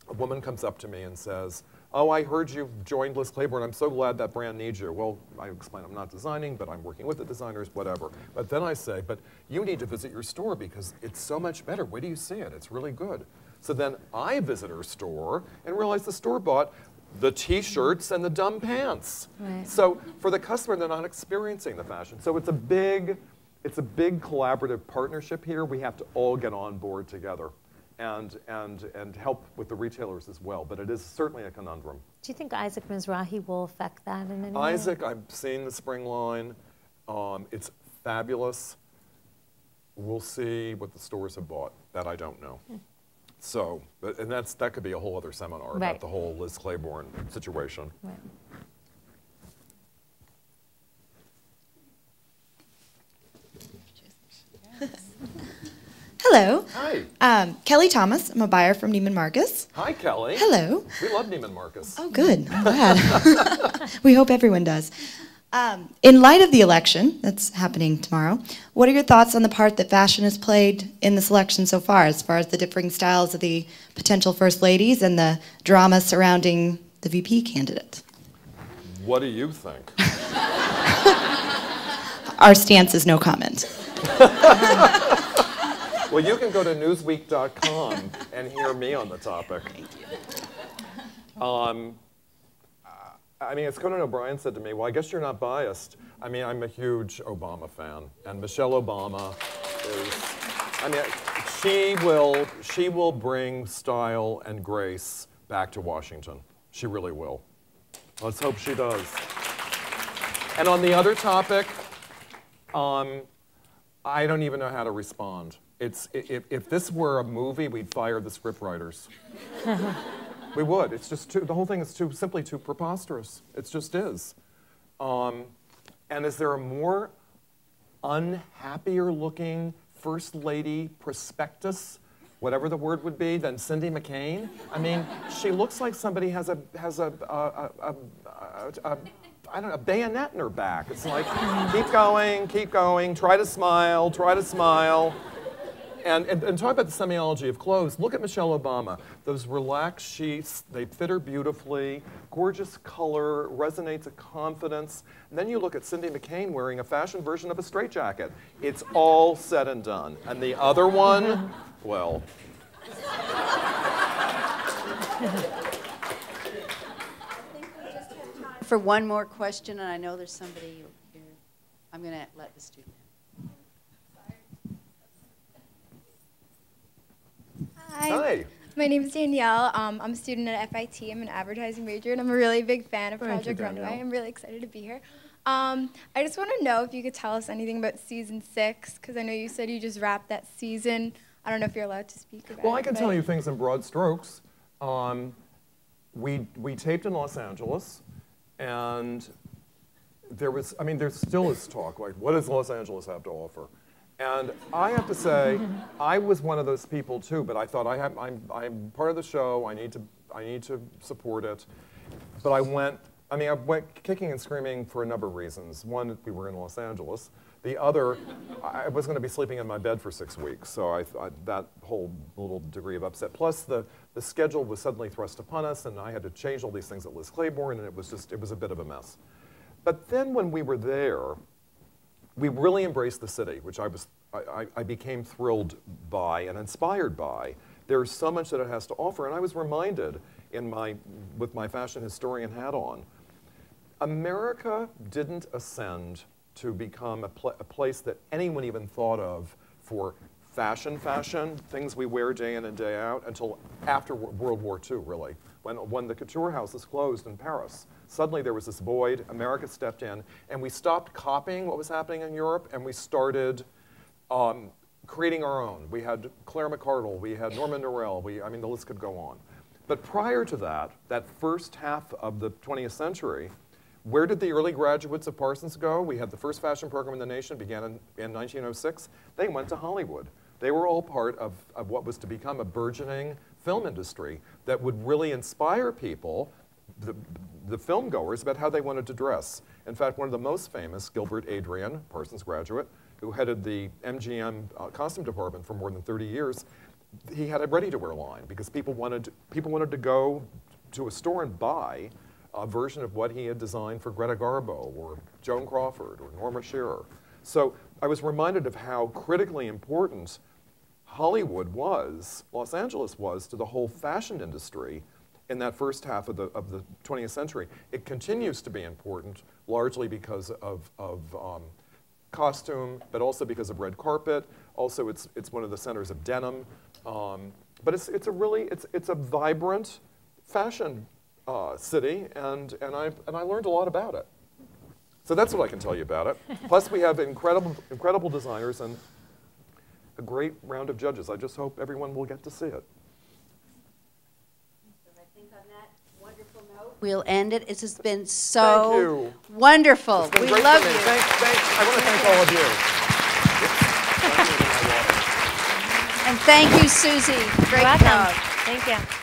A woman comes up to me and says, oh, I heard you've joined Liz Claiborne. I'm so glad that brand needs you. Well, I explain I'm not designing, but I'm working with the designers, whatever. But then I say, but you need to visit your store because it's so much better. Where do you see it? It's really good. So then I visit her store and realize the store bought the T-shirts and the dumb pants. Right. So for the customer, they're not experiencing the fashion. So it's a big collaborative partnership here. We have to all get on board together. And help with the retailers as well, but it is certainly a conundrum. Do you think Isaac Mizrahi will affect that in any way? Isaac, I've seen the spring line. It's fabulous. We'll see what the stores have bought. That I don't know. Hmm. So, and that could be a whole other seminar about the whole Liz Claiborne situation. Right. Hello. Hi. Kelly Thomas. I'm a buyer from Neiman Marcus. Hi, Kelly. Hello. We love Neiman Marcus. Oh, good. I'm glad. We hope everyone does. In light of the election that's happening tomorrow, what are your thoughts on the part that fashion has played in this election so far as the differing styles of the potential first ladies and the drama surrounding the VP candidate? What do you think? Our stance is no comment. Well, you can go to newsweek.com and hear me on the topic. Thank you. I mean, as Conan O'Brien said to me, well, I guess you're not biased. I mean, I'm a huge Obama fan, and Michelle Obama is, I mean, she will bring style and grace back to Washington. She really will. Let's hope she does. And on the other topic, I don't even know how to respond. It's, if this were a movie, we'd fire the scriptwriters. We would. It's just too, the whole thing is too, simply too preposterous. It just is. And is there a more unhappier looking First Lady prospectus, whatever the word would be, than Cindy McCain? I mean, she looks like somebody has a I don't know, a bayonet in her back. It's like, keep going, try to smile. And talk about the semiology of clothes. Look at Michelle Obama. Those relaxed sheets, they fit her beautifully. Gorgeous color, resonates a confidence. And then you look at Cindy McCain wearing a fashion version of a straitjacket. It's all said and done. And the other one, well. For one more question, and I know there's somebody here. I'm going to let the student in. Hi. Hi. My name is Danielle. I'm a student at FIT. I'm an advertising major, and I'm a really big fan of Project Runway. I'm really excited to be here. I just want to know if you could tell us anything about season 6, because I know you said you just wrapped that season. I don't know if you're allowed to speak about it. Well, I can tell you things in broad strokes. We taped in Los Angeles. And there was, I mean, there still is talk, like, what does Los Angeles have to offer? And I have to say, I was one of those people too, but I thought, I'm part of the show, I need to support it. But I went kicking and screaming for a number of reasons. One, we were in Los Angeles. The other, I was going to be sleeping in my bed for 6 weeks, so that whole little degree of upset. Plus, the schedule was suddenly thrust upon us, and I had to change all these things at Liz Claiborne, and it was a bit of a mess. But then when we were there, we really embraced the city, which I became thrilled by and inspired by. There's so much that it has to offer, and I was reminded with my fashion historian hat on, America didn't ascend to become a place that anyone even thought of for fashion, things we wear day in and day out, until after World War II, really, when the couture houses closed in Paris. Suddenly there was this void, America stepped in, and we stopped copying what was happening in Europe, and we started creating our own. We had Claire McCardle, we had Norman Norell, I mean, the list could go on. But prior to that first half of the 20th century, where did the early graduates of Parsons go? We had the first fashion program in the nation, began in 1906. They went to Hollywood. They were all part of what was to become a burgeoning film industry that would really inspire people, the film goers, about how they wanted to dress. In fact, one of the most famous, Gilbert Adrian, Parsons graduate, who headed the MGM costume department for more than 30 years, he had a ready-to-wear line because people wanted to go to a store and buy a version of what he had designed for Greta Garbo or Joan Crawford or Norma Shearer. So I was reminded of how critically important Hollywood was, Los Angeles was, to the whole fashion industry in that first half of the 20th century. It continues to be important, largely because of costume, but also because of red carpet. Also, it's one of the centers of denim. But it's a vibrant fashion city, and I learned a lot about it. So that's what I can tell you about it. Plus, we have incredible designers and a great round of judges. I just hope everyone will get to see it. So I think on that wonderful note, we'll end it. It has been so wonderful. It's been we love you. Thanks. I want to thank all of you. And thank you, Susie. Great job. Thank you.